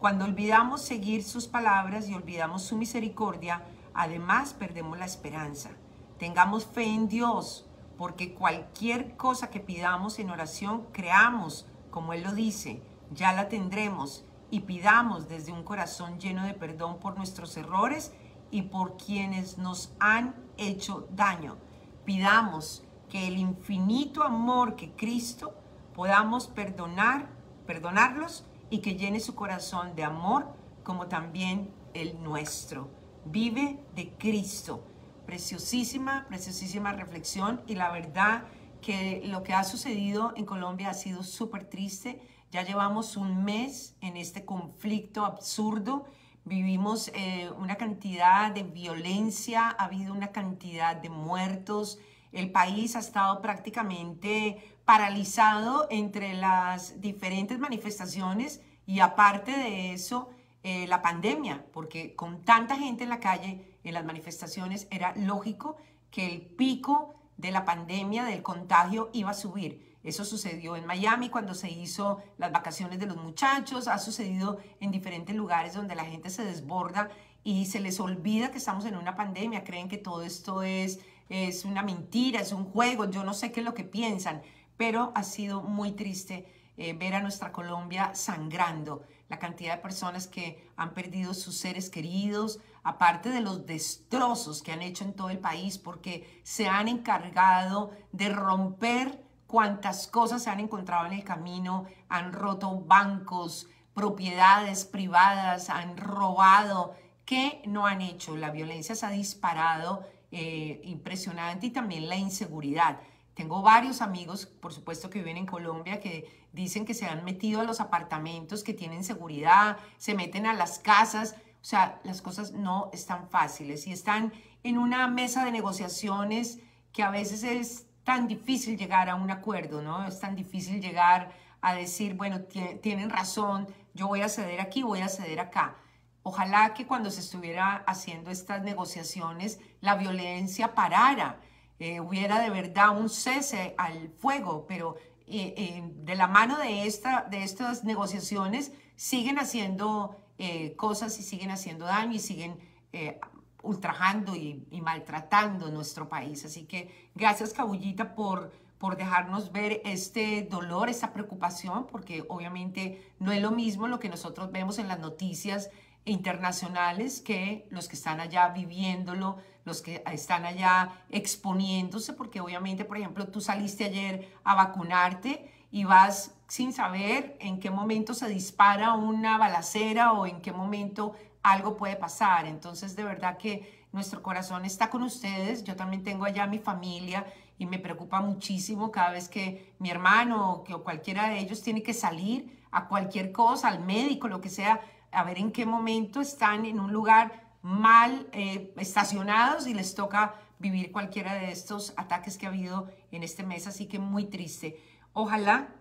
Cuando olvidamos seguir sus palabras y olvidamos su misericordia, además perdemos la esperanza. Tengamos fe en Dios, porque cualquier cosa que pidamos en oración, creamos, como Él lo dice, ya la tendremos, y pidamos desde un corazón lleno de perdón por nuestros errores y por quienes nos han hecho daño. Pidamos que el infinito amor que Cristo podamos perdonar, perdonarlos y que llene su corazón de amor como también el nuestro. Vive de Cristo. Preciosísima, preciosísima reflexión, y la verdad que lo que ha sucedido en Colombia ha sido súper triste. Ya llevamos un mes en este conflicto absurdo. Vivimos eh, una cantidad de violencia, ha habido una cantidad de muertos. El país ha estado prácticamente paralizado entre las diferentes manifestaciones y aparte de eso, eh, la pandemia, porque con tanta gente en la calle, en las manifestaciones, era lógico que el pico de la pandemia, del contagio, iba a subir. Eso sucedió en Miami cuando se hizo las vacaciones de los muchachos, ha sucedido en diferentes lugares donde la gente se desborda y se les olvida que estamos en una pandemia, creen que todo esto es, es una mentira, es un juego, yo no sé qué es lo que piensan, pero ha sido muy triste eh, ver a nuestra Colombia sangrando, la cantidad de personas que han perdido sus seres queridos, aparte de los destrozos que han hecho en todo el país, porque se han encargado de romper cuántas cosas se han encontrado en el camino, han roto bancos, propiedades privadas, han robado, ¿qué no han hecho? La violencia se ha disparado eh, impresionante, y también la inseguridad. Tengo varios amigos, por supuesto, que viven en Colombia, que dicen que se han metido a los apartamentos que tienen seguridad, se meten a las casas. O sea, las cosas no están fáciles y están en una mesa de negociaciones que a veces es tan difícil llegar a un acuerdo, ¿no? Es tan difícil llegar a decir, bueno, tienen razón, yo voy a ceder aquí, voy a ceder acá. Ojalá que cuando se estuviera haciendo estas negociaciones, la violencia parara, eh, hubiera de verdad un cese al fuego, pero eh, eh, de la mano de, esta, de estas negociaciones siguen haciendo eh, cosas y siguen haciendo daño y siguen Eh, ultrajando y, y maltratando nuestro país. Así que gracias, Cabuyita, por, por dejarnos ver este dolor, esta preocupación, porque obviamente no es lo mismo lo que nosotros vemos en las noticias internacionales que los que están allá viviéndolo, los que están allá exponiéndose, porque obviamente, por ejemplo, tú saliste ayer a vacunarte y vas sin saber en qué momento se dispara una balacera o en qué momento algo puede pasar. Entonces, de verdad que nuestro corazón está con ustedes. Yo también tengo allá a mi familia y me preocupa muchísimo cada vez que mi hermano o cualquiera de ellos tiene que salir a cualquier cosa, al médico, lo que sea, a ver en qué momento están en un lugar mal eh, estacionados y les toca vivir cualquiera de estos ataques que ha habido en este mes. Así que muy triste. Ojalá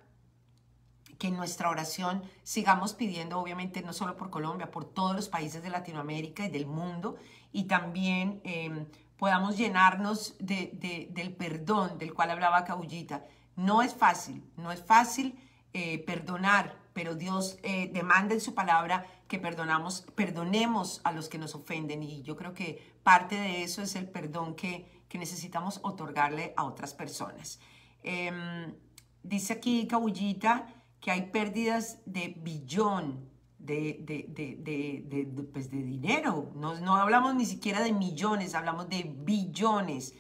que en nuestra oración sigamos pidiendo, obviamente, no solo por Colombia, por todos los países de Latinoamérica y del mundo, y también eh, podamos llenarnos de, de, del perdón del cual hablaba Cabuyita. No es fácil, no es fácil eh, perdonar, pero Dios eh, demanda en su palabra que perdonamos, perdonemos a los que nos ofenden, y yo creo que parte de eso es el perdón que, que necesitamos otorgarle a otras personas. Eh, dice aquí Cabuyita que hay pérdidas de billón de, de, de, de, de, de, pues de dinero. No, no hablamos ni siquiera de millones, hablamos de billones,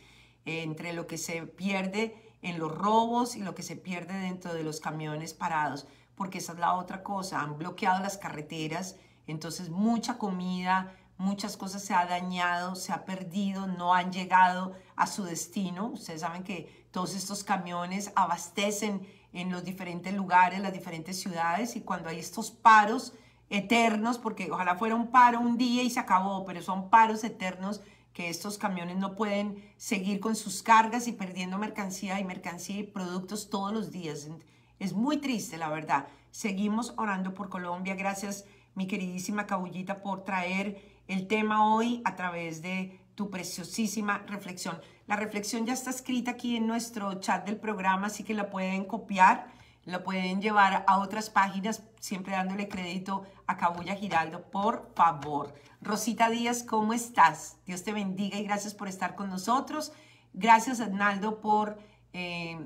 eh, entre lo que se pierde en los robos y lo que se pierde dentro de los camiones parados, porque esa es la otra cosa, han bloqueado las carreteras, entonces mucha comida, muchas cosas se ha dañado, se ha perdido, no han llegado a su destino. Ustedes saben que todos estos camiones abastecen en los diferentes lugares, las diferentes ciudades, y cuando hay estos paros eternos, porque ojalá fuera un paro un día y se acabó, pero son paros eternos que estos camiones no pueden seguir con sus cargas y perdiendo mercancía y mercancía y productos todos los días. Es muy triste, la verdad. Seguimos orando por Colombia. Gracias, mi queridísima Cabuyita, por traer el tema hoy a través de tu preciosísima reflexión. La reflexión ya está escrita aquí en nuestro chat del programa, así que la pueden copiar, lo pueden llevar a otras páginas, siempre dándole crédito a Cabuya Giraldo, por favor. Rosita Díaz, ¿cómo estás? Dios te bendiga y gracias por estar con nosotros. Gracias, Arnaldo, por eh,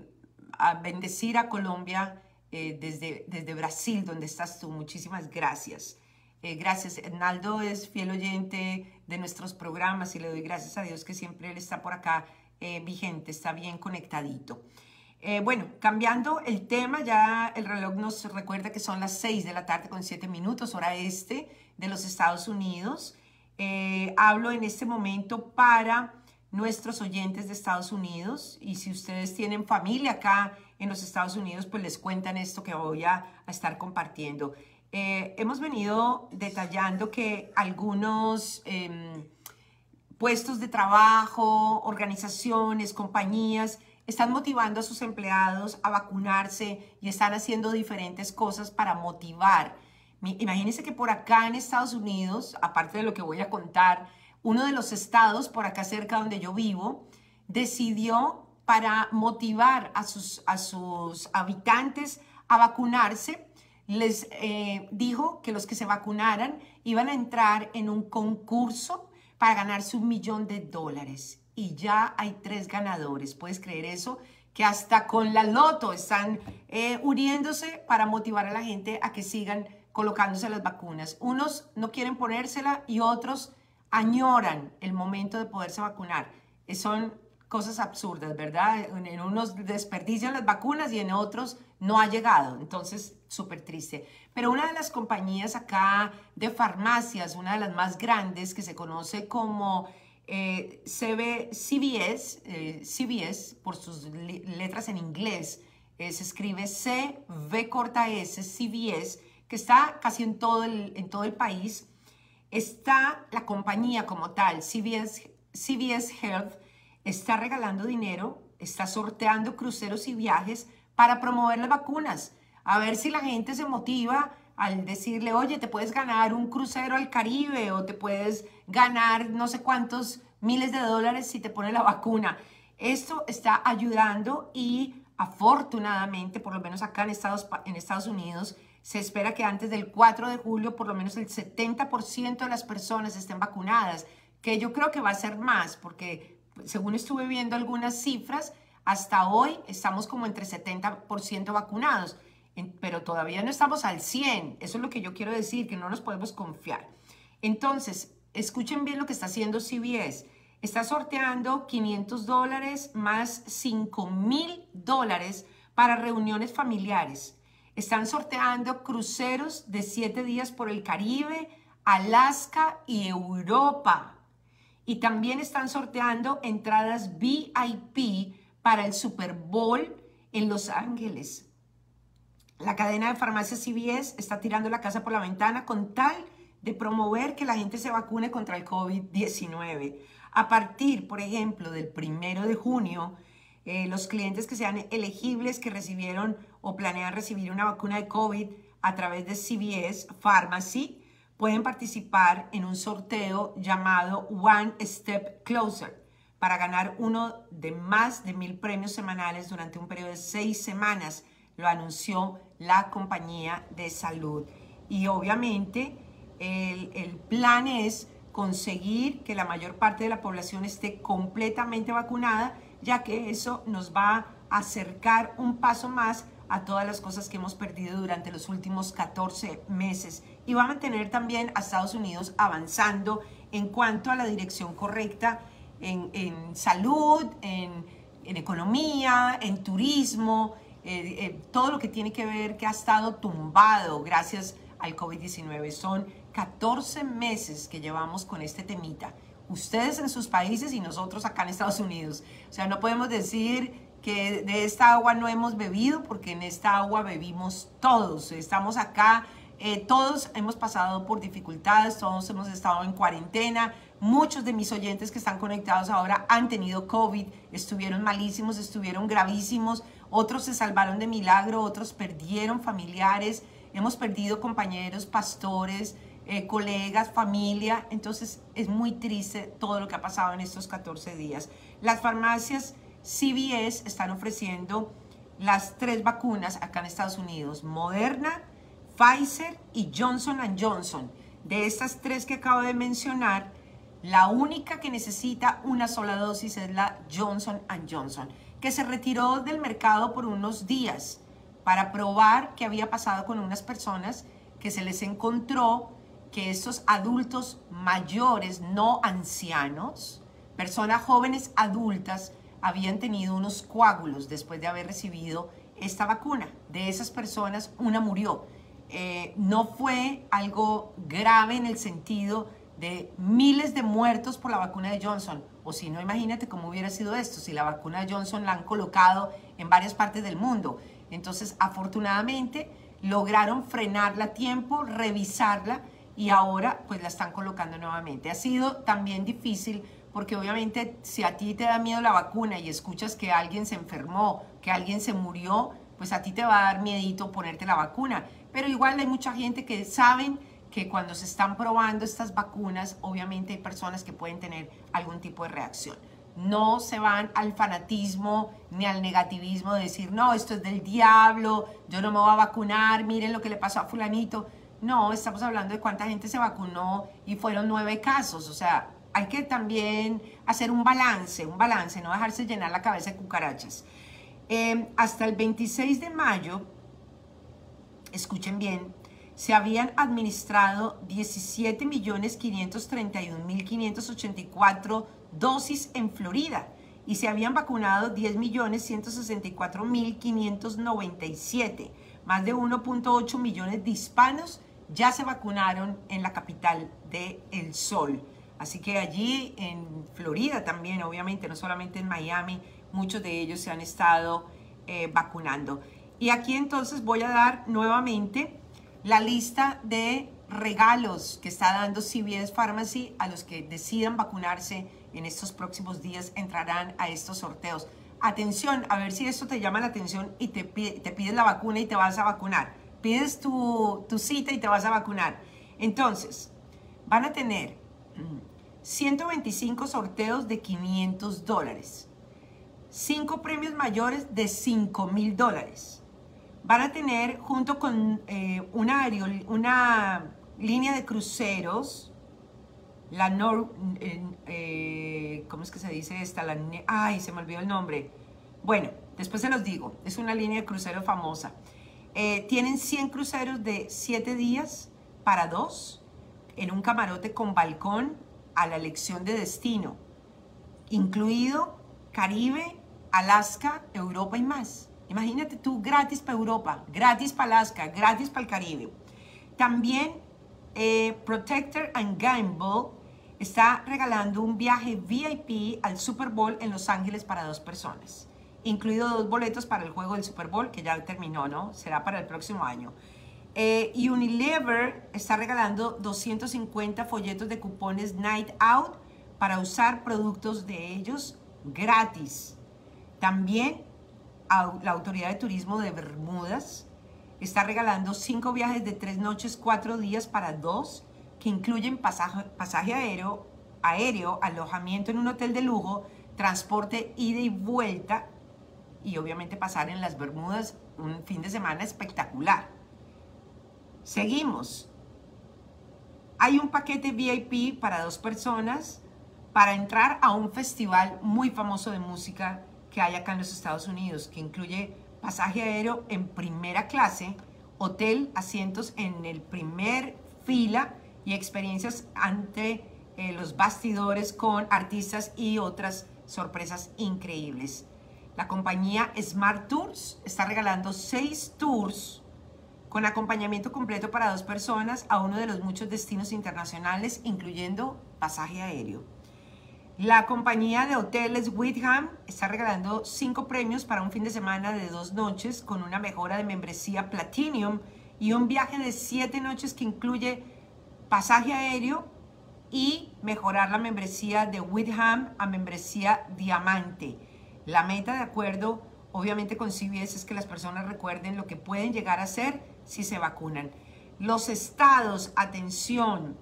a bendecir a Colombia eh, desde, desde Brasil, donde estás tú. Muchísimas gracias. Eh, gracias, Arnaldo es fiel oyente de nuestros programas y le doy gracias a Dios que siempre él está por acá eh, vigente, está bien conectadito. Eh, bueno, cambiando el tema, ya el reloj nos recuerda que son las seis de la tarde con siete minutos, hora este de los Estados Unidos. Eh, hablo en este momento para nuestros oyentes de Estados Unidos, y si ustedes tienen familia acá en los Estados Unidos, pues les cuentan esto que voy a, a estar compartiendo. Eh, hemos venido detallando que algunos eh, puestos de trabajo, organizaciones, compañías están motivando a sus empleados a vacunarse y están haciendo diferentes cosas para motivar. Imagínense que por acá en Estados Unidos, aparte de lo que voy a contar, uno de los estados por acá cerca donde yo vivo decidió, para motivar a sus, a sus habitantes a vacunarse, les eh, dijo que los que se vacunaran iban a entrar en un concurso para ganarse un millón de dólares. Y ya hay tres ganadores, ¿puedes creer eso? Que hasta con la loto están eh, uniéndose para motivar a la gente a que sigan colocándose las vacunas. Unos no quieren ponérsela y otros añoran el momento de poderse vacunar. Eh, son cosas absurdas, ¿verdad? En, en unos desperdician las vacunas y en otros no ha llegado, entonces súper triste. Pero una de las compañías acá de farmacias, una de las más grandes, que se conoce como... Eh, C V S, eh, C V S, por sus letras en inglés, eh, se escribe C V corta S, C V S, que está casi en todo el, en todo el país. Está la compañía como tal, C V S, C V S Health, está regalando dinero, está sorteando cruceros y viajes para promover las vacunas. A ver si la gente se motiva al decirle, oye, te puedes ganar un crucero al Caribe o te puedes ganar no sé cuántos miles de dólares si te pones la vacuna. Esto está ayudando y afortunadamente, por lo menos acá en Estados, en Estados Unidos, se espera que antes del cuatro de julio por lo menos el setenta por ciento de las personas estén vacunadas, que yo creo que va a ser más, porque según estuve viendo algunas cifras, hasta hoy estamos como entre setenta por ciento vacunados. Pero todavía no estamos al cien por ciento, eso es lo que yo quiero decir, que no nos podemos confiar. Entonces, escuchen bien lo que está haciendo C V S. Está sorteando quinientos dólares más cinco mil dólares para reuniones familiares. Están sorteando cruceros de siete días por el Caribe, Alaska y Europa. Y también están sorteando entradas V I P para el Super Bowl en Los Ángeles. La cadena de farmacias C V S está tirando la casa por la ventana con tal de promover que la gente se vacune contra el COVID diecinueve. A partir, por ejemplo, del primero de junio, eh, los clientes que sean elegibles, que recibieron o planean recibir una vacuna de COVID a través de C V S Pharmacy, pueden participar en un sorteo llamado One Step Closer para ganar uno de más de mil premios semanales durante un periodo de seis semanas. Lo anunció la compañía de salud. Y obviamente el, el plan es conseguir que la mayor parte de la población esté completamente vacunada, ya que eso nos va a acercar un paso más a todas las cosas que hemos perdido durante los últimos catorce meses. Y va a mantener también a Estados Unidos avanzando en cuanto a la dirección correcta en, en salud, en, en economía, en turismo. Eh, eh, todo lo que tiene que ver que ha estado tumbado gracias al COVID diecinueve. Son catorce meses que llevamos con este temita. Ustedes en sus países y nosotros acá en Estados Unidos. O sea, no podemos decir que de esta agua no hemos bebido, porque en esta agua bebimos todos. Estamos acá, eh, todos hemos pasado por dificultades, todos hemos estado en cuarentena. Muchos de mis oyentes que están conectados ahora han tenido COVID, estuvieron malísimos, estuvieron gravísimos. Otros se salvaron de milagro, otros perdieron familiares, hemos perdido compañeros, pastores, eh, colegas, familia. Entonces es muy triste todo lo que ha pasado en estos catorce días. Las farmacias C V S están ofreciendo las tres vacunas acá en Estados Unidos, Moderna, Pfizer y Johnson and Johnson. De estas tres que acabo de mencionar, la única que necesita una sola dosis es la Johnson and Johnson, que se retiró del mercado por unos días para probar qué había pasado con unas personas que se les encontró que estos adultos mayores, no ancianos, personas jóvenes adultas, habían tenido unos coágulos después de haber recibido esta vacuna. De esas personas, una murió. Eh, no fue algo grave en el sentido de miles de muertos por la vacuna de Johnson. O si no, imagínate cómo hubiera sido esto, si la vacuna de Johnson la han colocado en varias partes del mundo. Entonces, afortunadamente, lograron frenarla a tiempo, revisarla y ahora pues la están colocando nuevamente. Ha sido también difícil porque obviamente si a ti te da miedo la vacuna y escuchas que alguien se enfermó, que alguien se murió, pues a ti te va a dar miedito ponerte la vacuna. Pero igual hay mucha gente que saben que cuando se están probando estas vacunas, obviamente hay personas que pueden tener algún tipo de reacción. No se van al fanatismo ni al negativismo de decir, no, esto es del diablo, yo no me voy a vacunar, miren lo que le pasó a fulanito. No, estamos hablando de cuánta gente se vacunó y fueron nueve casos. O sea, hay que también hacer un balance, un balance, no dejarse llenar la cabeza de cucarachas. Eh, hasta el veintiséis de mayo, escuchen bien, se habían administrado diecisiete millones quinientos treinta y un mil quinientos ochenta y cuatro dosis en Florida y se habían vacunado diez millones ciento sesenta y cuatro mil quinientos noventa y siete. Más de uno punto ocho millones de hispanos ya se vacunaron en la capital de El Sol. Así que allí en Florida también, obviamente, no solamente en Miami, muchos de ellos se han estado eh, vacunando. Y aquí entonces voy a dar nuevamente la lista de regalos que está dando C V S Pharmacy a los que decidan vacunarse en estos próximos días. Entrarán a estos sorteos. Atención, a ver si esto te llama la atención y te, te pides la vacuna y te vas a vacunar. Pides tu, tu cita y te vas a vacunar. Entonces, van a tener ciento veinticinco sorteos de quinientos dólares, cinco premios mayores de cinco mil dólares. Van a tener, junto con eh, una, una línea de cruceros, la Nor... Eh, eh, ¿Cómo es que se dice esta? La, ay, se me olvidó el nombre. Bueno, después se los digo. Es una línea de cruceros famosa. Eh, tienen cien cruceros de siete días para dos, en un camarote con balcón a la elección de destino, incluido Caribe, Alaska, Europa y más. Imagínate tú, gratis para Europa, gratis para Alaska, gratis para el Caribe. También eh, Protector and Gamble está regalando un viaje V I P al Super Bowl en Los Ángeles para dos personas, incluido dos boletos para el juego del Super Bowl, que ya terminó, ¿no? Será para el próximo año. Eh, y Unilever está regalando doscientos cincuenta folletos de cupones Night Out para usar productos de ellos gratis. También la Autoridad de Turismo de Bermudas está regalando cinco viajes de tres noches, cuatro días para dos, que incluyen pasaje, pasaje aéreo, aéreo, alojamiento en un hotel de lujo, transporte, ida y vuelta y obviamente pasar en las Bermudas un fin de semana espectacular. Seguimos. Hay un paquete V I P para dos personas para entrar a un festival muy famoso de música que hay acá en los Estados Unidos, que incluye pasaje aéreo en primera clase, hotel, asientos en el primer fila y experiencias ante eh, los bastidores con artistas y otras sorpresas increíbles. La compañía Smart Tours está regalando seis tours con acompañamiento completo para dos personas a uno de los muchos destinos internacionales, incluyendo pasaje aéreo. La compañía de hoteles Wyndham está regalando cinco premios para un fin de semana de dos noches con una mejora de membresía Platinum y un viaje de siete noches que incluye pasaje aéreo y mejorar la membresía de Wyndham a membresía Diamante. La meta, de acuerdo, obviamente con C V S, es que las personas recuerden lo que pueden llegar a ser si se vacunan. Los estados, atención,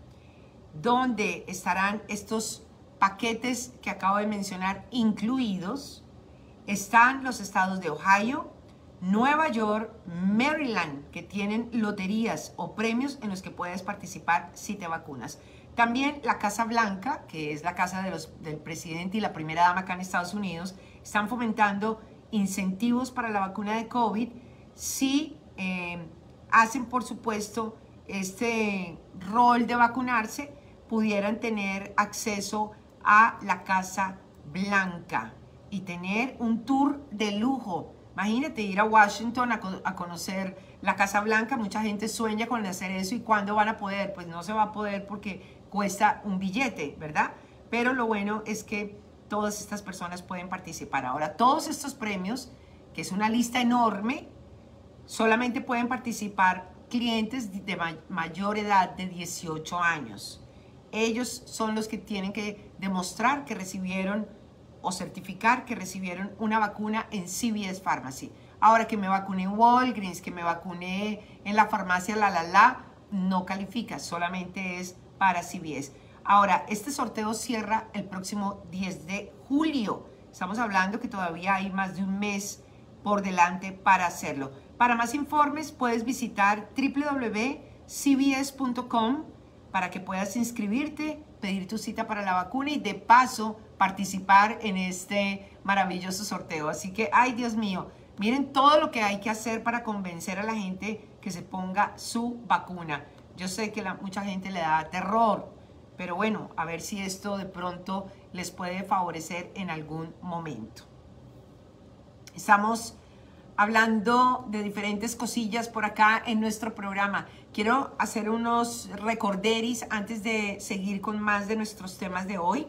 donde estarán estos paquetes que acabo de mencionar incluidos, están los estados de Ohio, Nueva York, Maryland, que tienen loterías o premios en los que puedes participar si te vacunas. También la Casa Blanca, que es la casa de los, del presidente y la primera dama acá en Estados Unidos, están fomentando incentivos para la vacuna de COVID si eh, hacen, por supuesto, este rol de vacunarse, pudieran tener acceso a la Casa Blanca y tener un tour de lujo. Imagínate ir a Washington a, a conocer la Casa Blanca. Mucha gente sueña con hacer eso. ¿Y cuándo van a poder? Pues no se va a poder porque cuesta un billete, ¿verdad? Pero lo bueno es que todas estas personas pueden participar. Ahora, todos estos premios, que es una lista enorme, solamente pueden participar clientes de ma- mayor edad de dieciocho años. Ellos son los que tienen que demostrar que recibieron o certificar que recibieron una vacuna en C V S Pharmacy. Ahora, que me vacuné en Walgreens, que me vacuné en la farmacia la la la, no califica, solamente es para C V S. Ahora, este sorteo cierra el próximo diez de julio. Estamos hablando que todavía hay más de un mes por delante para hacerlo. Para más informes puedes visitar doble u doble u doble u punto c v s punto com para que puedas inscribirte, pedir tu cita para la vacuna y de paso participar en este maravilloso sorteo. Así que, ay Dios mío, miren todo lo que hay que hacer para convencer a la gente que se ponga su vacuna. Yo sé que la, mucha gente le da terror, pero bueno, a ver si esto de pronto les puede favorecer en algún momento. Estamos hablando de diferentes cosillas por acá en nuestro programa. Quiero hacer unos recorderis antes de seguir con más de nuestros temas de hoy.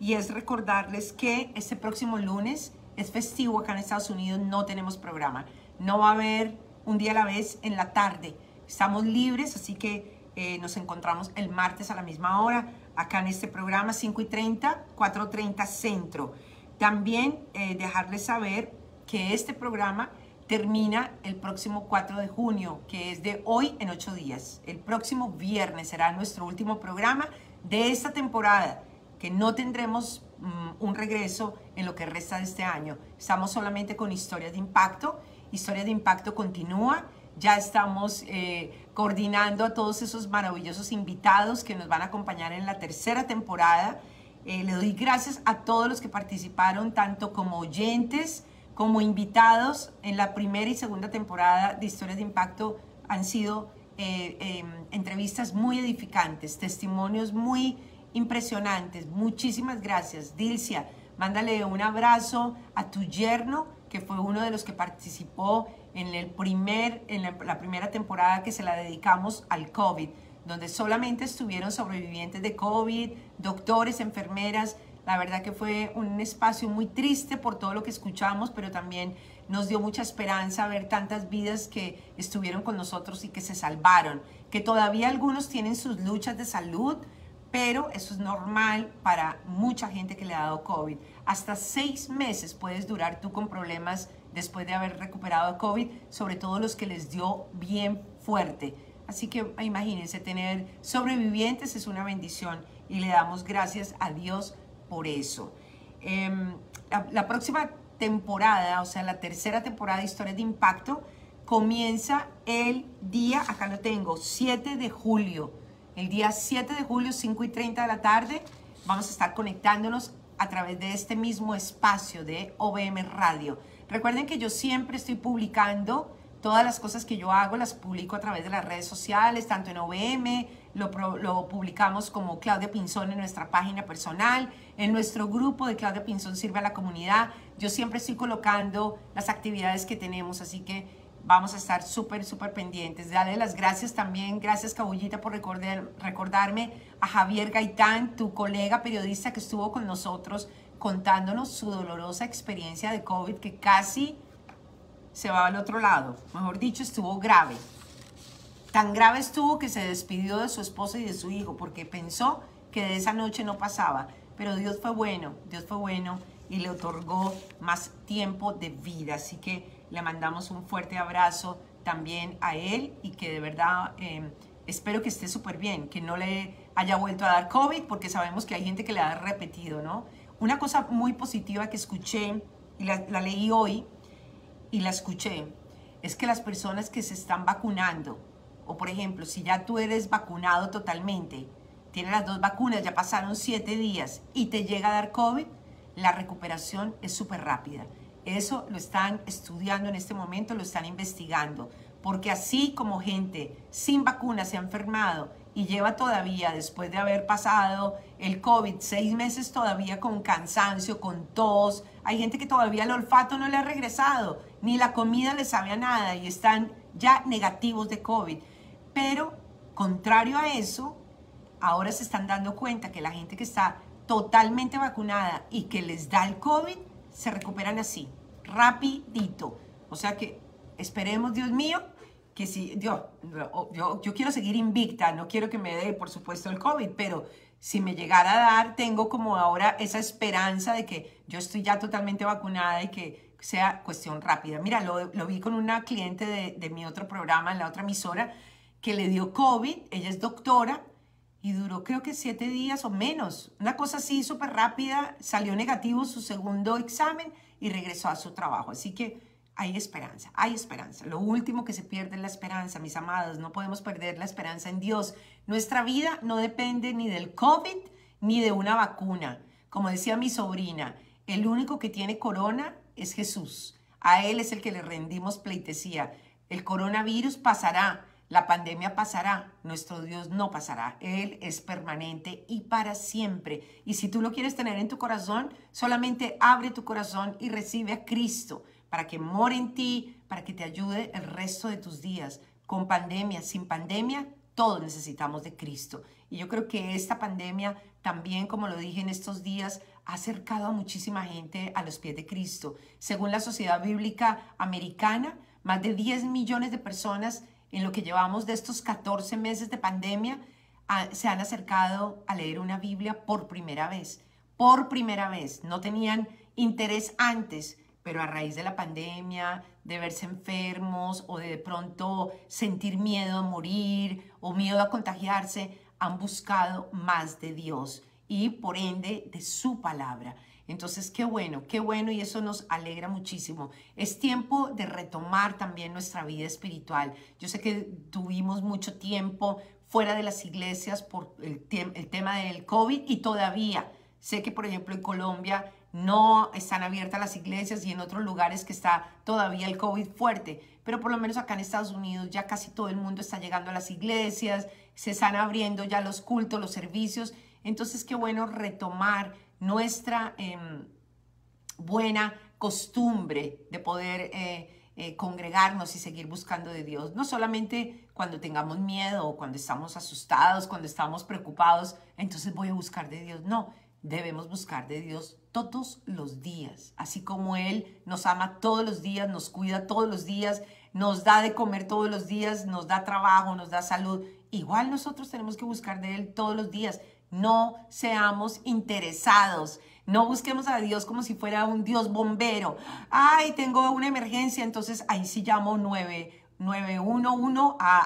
Y es recordarles que este próximo lunes es festivo acá en Estados Unidos, no tenemos programa. No va a haber un día a la vez en la tarde. Estamos libres, así que eh, nos encontramos el martes a la misma hora acá en este programa, cinco y treinta, cuatro y treinta centro. También eh, dejarles saber que este programa termina el próximo cuatro de junio, que es de hoy en ocho días. El próximo viernes será nuestro último programa de esta temporada, que no tendremos um, un regreso en lo que resta de este año. Estamos solamente con Historias de Impacto. Historias de Impacto continúa. Ya estamos eh, coordinando a todos esos maravillosos invitados que nos van a acompañar en la tercera temporada. Eh, le doy gracias a todos los que participaron, tanto como oyentes como invitados en la primera y segunda temporada de Historias de Impacto. Han sido eh, eh, entrevistas muy edificantes, testimonios muy impresionantes. Muchísimas gracias. Dilcia, mándale un abrazo a tu yerno, que fue uno de los que participó en, el primer, en la, la primera temporada, que se la dedicamos al COVID, donde solamente estuvieron sobrevivientes de COVID, doctores, enfermeras. La verdad que fue un espacio muy triste por todo lo que escuchamos, pero también nos dio mucha esperanza ver tantas vidas que estuvieron con nosotros y que se salvaron, que todavía algunos tienen sus luchas de salud, pero eso es normal para mucha gente que le ha dado COVID. Hasta seis meses puedes durar tú con problemas después de haber recuperado COVID, sobre todo los que les dio bien fuerte. Así que imagínense, tener sobrevivientes es una bendición y le damos gracias a Dios por eso. Eh, la, la próxima temporada, o sea, la tercera temporada de Historias de Impacto, comienza el día, acá lo tengo, siete de julio. El día siete de julio, cinco y treinta de la tarde, vamos a estar conectándonos a través de este mismo espacio de O V M Radio. Recuerden que yo siempre estoy publicando todas las cosas que yo hago, las publico a través de las redes sociales, tanto en O V M, lo, lo publicamos como Claudia Pinzón en nuestra página personal, en nuestro grupo de Claudia Pinzón Sirve a la Comunidad. Yo siempre estoy colocando las actividades que tenemos, así que vamos a estar súper, súper pendientes. Dale las gracias también. Gracias, Cabullita, por recordar, recordarme a Javier Gaitán, tu colega periodista que estuvo con nosotros contándonos su dolorosa experiencia de COVID, que casi se va al otro lado. Mejor dicho, estuvo grave. Tan grave estuvo que se despidió de su esposa y de su hijo porque pensó que de esa noche no pasaba. Pero Dios fue bueno, Dios fue bueno y le otorgó más tiempo de vida. Así que le mandamos un fuerte abrazo también a él y que de verdad eh, espero que esté súper bien, que no le haya vuelto a dar COVID, porque sabemos que hay gente que le ha repetido, ¿no? Una cosa muy positiva que escuché, y la, la leí hoy y la escuché, es que las personas que se están vacunando, o por ejemplo, si ya tú eres vacunado totalmente, tienes las dos vacunas, ya pasaron siete días y te llega a dar COVID, la recuperación es súper rápida. Eso lo están estudiando en este momento, lo están investigando, porque así como gente sin vacuna se ha enfermado y lleva todavía, después de haber pasado el COVID, seis meses todavía con cansancio, con tos, hay gente que todavía el olfato no le ha regresado, ni la comida le sabe a nada y están ya negativos de COVID. Pero, contrario a eso, ahora se están dando cuenta que la gente que está totalmente vacunada y que les da el COVID, se recuperan así, rapidito. O sea que esperemos, Dios mío, que si, Dios, yo, yo quiero seguir invicta, no quiero que me dé, por supuesto, el COVID, pero si me llegara a dar, tengo como ahora esa esperanza de que yo estoy ya totalmente vacunada y que sea cuestión rápida. Mira, lo, lo vi con una cliente de, de mi otro programa, en la otra emisora, que le dio COVID, ella es doctora, y duró creo que siete días o menos, una cosa así súper rápida, salió negativo su segundo examen y regresó a su trabajo. Así que hay esperanza, hay esperanza. Lo último que se pierde es la esperanza, mis amados, no podemos perder la esperanza en Dios. Nuestra vida no depende ni del COVID ni de una vacuna. Como decía mi sobrina, el único que tiene corona es Jesús. A Él es el que le rendimos pleitesía. El coronavirus pasará. La pandemia pasará, nuestro Dios no pasará. Él es permanente y para siempre. Y si tú lo quieres tener en tu corazón, solamente abre tu corazón y recibe a Cristo para que more en ti, para que te ayude el resto de tus días. Con pandemia, sin pandemia, todos necesitamos de Cristo. Y yo creo que esta pandemia también, como lo dije en estos días, ha acercado a muchísima gente a los pies de Cristo. Según la Sociedad Bíblica Americana, más de diez millones de personas en lo que llevamos de estos catorce meses de pandemia, a, se han acercado a leer una Biblia por primera vez. Por primera vez. No tenían interés antes, pero a raíz de la pandemia, de verse enfermos o de, de pronto sentir miedo a morir o miedo a contagiarse, han buscado más de Dios y por ende de su palabra. Entonces, qué bueno, qué bueno, y eso nos alegra muchísimo. Es tiempo de retomar también nuestra vida espiritual. Yo sé que tuvimos mucho tiempo fuera de las iglesias por el, te- el tema del COVID y todavía sé que, por ejemplo, en Colombia no están abiertas las iglesias y en otros lugares que está todavía el COVID fuerte, pero por lo menos acá en Estados Unidos ya casi todo el mundo está llegando a las iglesias, se están abriendo ya los cultos, los servicios. Entonces, qué bueno retomar nuestra eh, buena costumbre de poder eh, eh, congregarnos y seguir buscando de Dios, no solamente cuando tengamos miedo o cuando estamos asustados, cuando estamos preocupados, entonces voy a buscar de Dios. No, debemos buscar de Dios todos los días, así como Él nos ama todos los días, nos cuida todos los días, nos da de comer todos los días, nos da trabajo, nos da salud. Igual nosotros tenemos que buscar de Él todos los días. No seamos interesados, no busquemos a Dios como si fuera un Dios bombero. Ay, tengo una emergencia, entonces ahí sí llamo nueve uno uno a,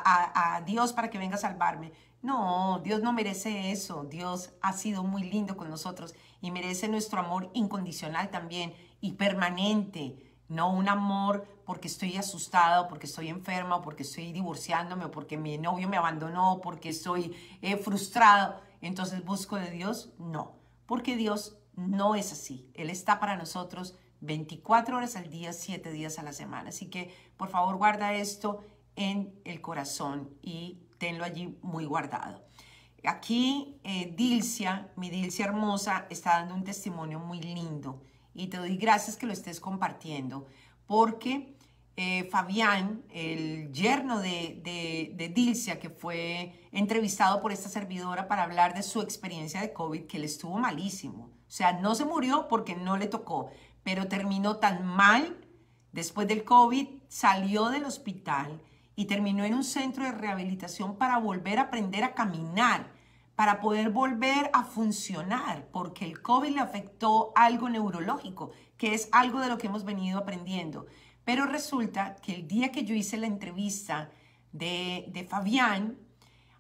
a, a Dios para que venga a salvarme. No, Dios no merece eso. Dios ha sido muy lindo con nosotros y merece nuestro amor incondicional también y permanente. No un amor porque estoy asustado, porque estoy enferma, porque estoy divorciándome, porque mi novio me abandonó, porque estoy eh, frustrado. Entonces, ¿busco de Dios? No, porque Dios no es así. Él está para nosotros veinticuatro horas al día, siete días a la semana. Así que, por favor, guarda esto en el corazón y tenlo allí muy guardado. Aquí, eh, Dilcia, mi Dilcia hermosa, está dando un testimonio muy lindo. Y te doy gracias que lo estés compartiendo, porque eh, Fabián, el yerno de, de, de Dilcia, que fue entrevistado por esta servidora para hablar de su experiencia de COVID, que le estuvo malísimo. O sea, no se murió porque no le tocó, pero terminó tan mal después del COVID, salió del hospital y terminó en un centro de rehabilitación para volver a aprender a caminar, para poder volver a funcionar, porque el COVID le afectó algo neurológico, que es algo de lo que hemos venido aprendiendo. Pero resulta que el día que yo hice la entrevista de, de Fabián,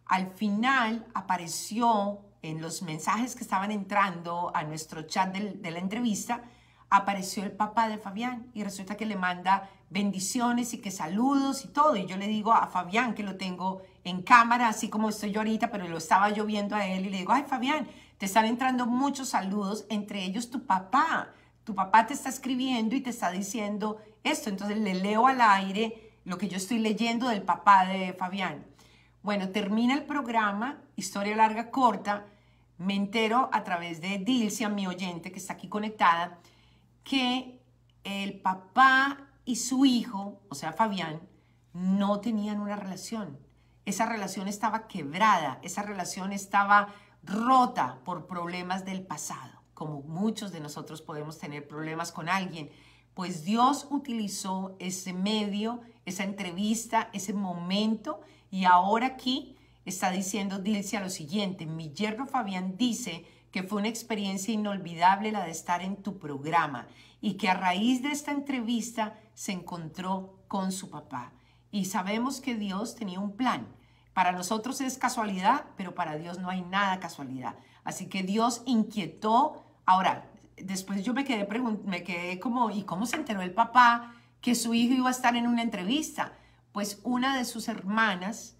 al final apareció en los mensajes que estaban entrando a nuestro chat de, de la entrevista, apareció el papá de Fabián y resulta que le manda bendiciones y que saludos y todo. Y yo le digo a Fabián, que lo tengo en cámara, así como estoy yo ahorita, pero lo estaba yo viendo a él, y le digo, ay, Fabián, te están entrando muchos saludos, entre ellos tu papá. Tu papá te está escribiendo y te está diciendo esto. Entonces le leo al aire lo que yo estoy leyendo del papá de Fabián. Bueno, termina el programa, historia larga, corta. Me entero a través de Dilcia, mi oyente que está aquí conectada, que el papá y su hijo, o sea, Fabián, no tenían una relación. Esa relación estaba quebrada, esa relación estaba rota por problemas del pasado, como muchos de nosotros podemos tener problemas con alguien. Pues Dios utilizó ese medio, esa entrevista, ese momento, y ahora aquí está diciendo Dilcia lo siguiente: mi yerno Fabián dice que fue una experiencia inolvidable la de estar en tu programa y que a raíz de esta entrevista se encontró con su papá. Y sabemos que Dios tenía un plan. Para nosotros es casualidad, pero para Dios no hay nada casualidad. Así que Dios inquietó. Ahora, después yo me quedé, me quedé como, ¿y cómo se enteró el papá que su hijo iba a estar en una entrevista? Pues una de sus hermanas,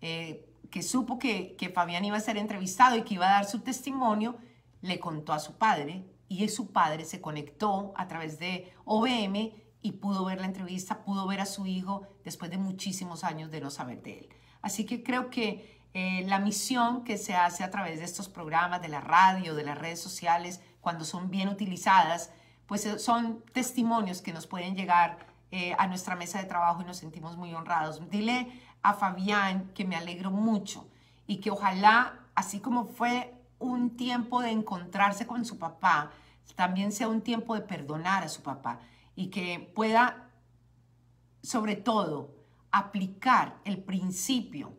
eh, que supo que, que Fabián iba a ser entrevistado y que iba a dar su testimonio, le contó a su padre, y su padre se conectó a través de O V M y pudo ver la entrevista, pudo ver a su hijo después de muchísimos años de no saber de él. Así que creo que eh, la misión que se hace a través de estos programas, de la radio, de las redes sociales, cuando son bien utilizadas, pues son testimonios que nos pueden llegar eh, a nuestra mesa de trabajo y nos sentimos muy honrados. Dile a Fabián que me alegro mucho y que ojalá, así como fue un tiempo de encontrarse con su papá, también sea un tiempo de perdonar a su papá y que pueda, sobre todo, aplicar el principio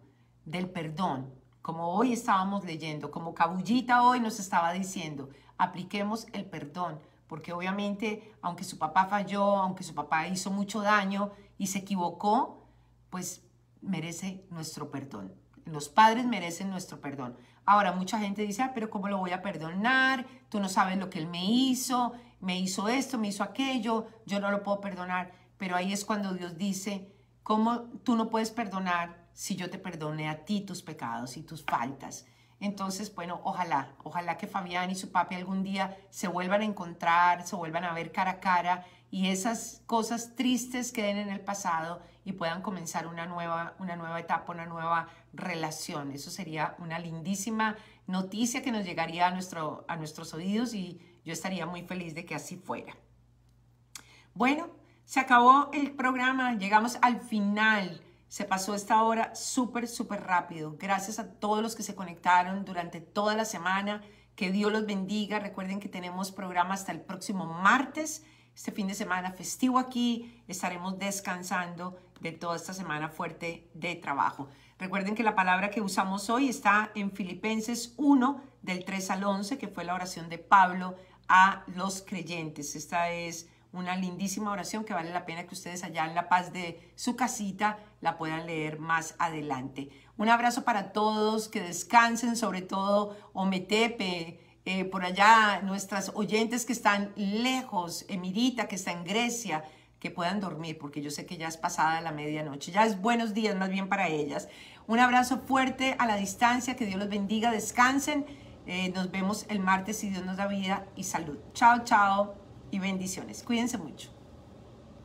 del perdón, como hoy estábamos leyendo, como Cabullita hoy nos estaba diciendo, apliquemos el perdón, porque obviamente, aunque su papá falló, aunque su papá hizo mucho daño y se equivocó, pues merece nuestro perdón. Los padres merecen nuestro perdón. Ahora, mucha gente dice, ah, pero ¿cómo lo voy a perdonar? Tú no sabes lo que él me hizo, me hizo esto, me hizo aquello, yo no lo puedo perdonar. Pero ahí es cuando Dios dice, ¿cómo tú no puedes perdonar si yo te perdoné a ti tus pecados y tus faltas? Entonces, bueno, ojalá, ojalá que Fabián y su papi algún día se vuelvan a encontrar, se vuelvan a ver cara a cara, y esas cosas tristes queden en el pasado y puedan comenzar una nueva, una nueva etapa, una nueva relación. Eso sería una lindísima noticia que nos llegaría a, nuestro, a nuestros oídos, y yo estaría muy feliz de que así fuera. Bueno, se acabó el programa, llegamos al final. Se pasó esta hora súper, súper rápido. Gracias a todos los que se conectaron durante toda la semana. Que Dios los bendiga. Recuerden que tenemos programa hasta el próximo martes. Este fin de semana festivo aquí. Estaremos descansando de toda esta semana fuerte de trabajo. Recuerden que la palabra que usamos hoy está en Filipenses uno, del tres al once, que fue la oración de Pablo a los creyentes. Esta es una lindísima oración que vale la pena que ustedes allá en la paz de su casita la puedan leer más adelante. Un abrazo para todos, que descansen, sobre todo Ometepe, eh, por allá nuestras oyentes que están lejos, Emirita que está en Grecia, que puedan dormir, porque yo sé que ya es pasada la medianoche, ya es buenos días más bien para ellas. Un abrazo fuerte a la distancia, que Dios los bendiga, descansen, eh, nos vemos el martes si Dios nos da vida y salud. Chao, chao. Y bendiciones. Cuídense mucho.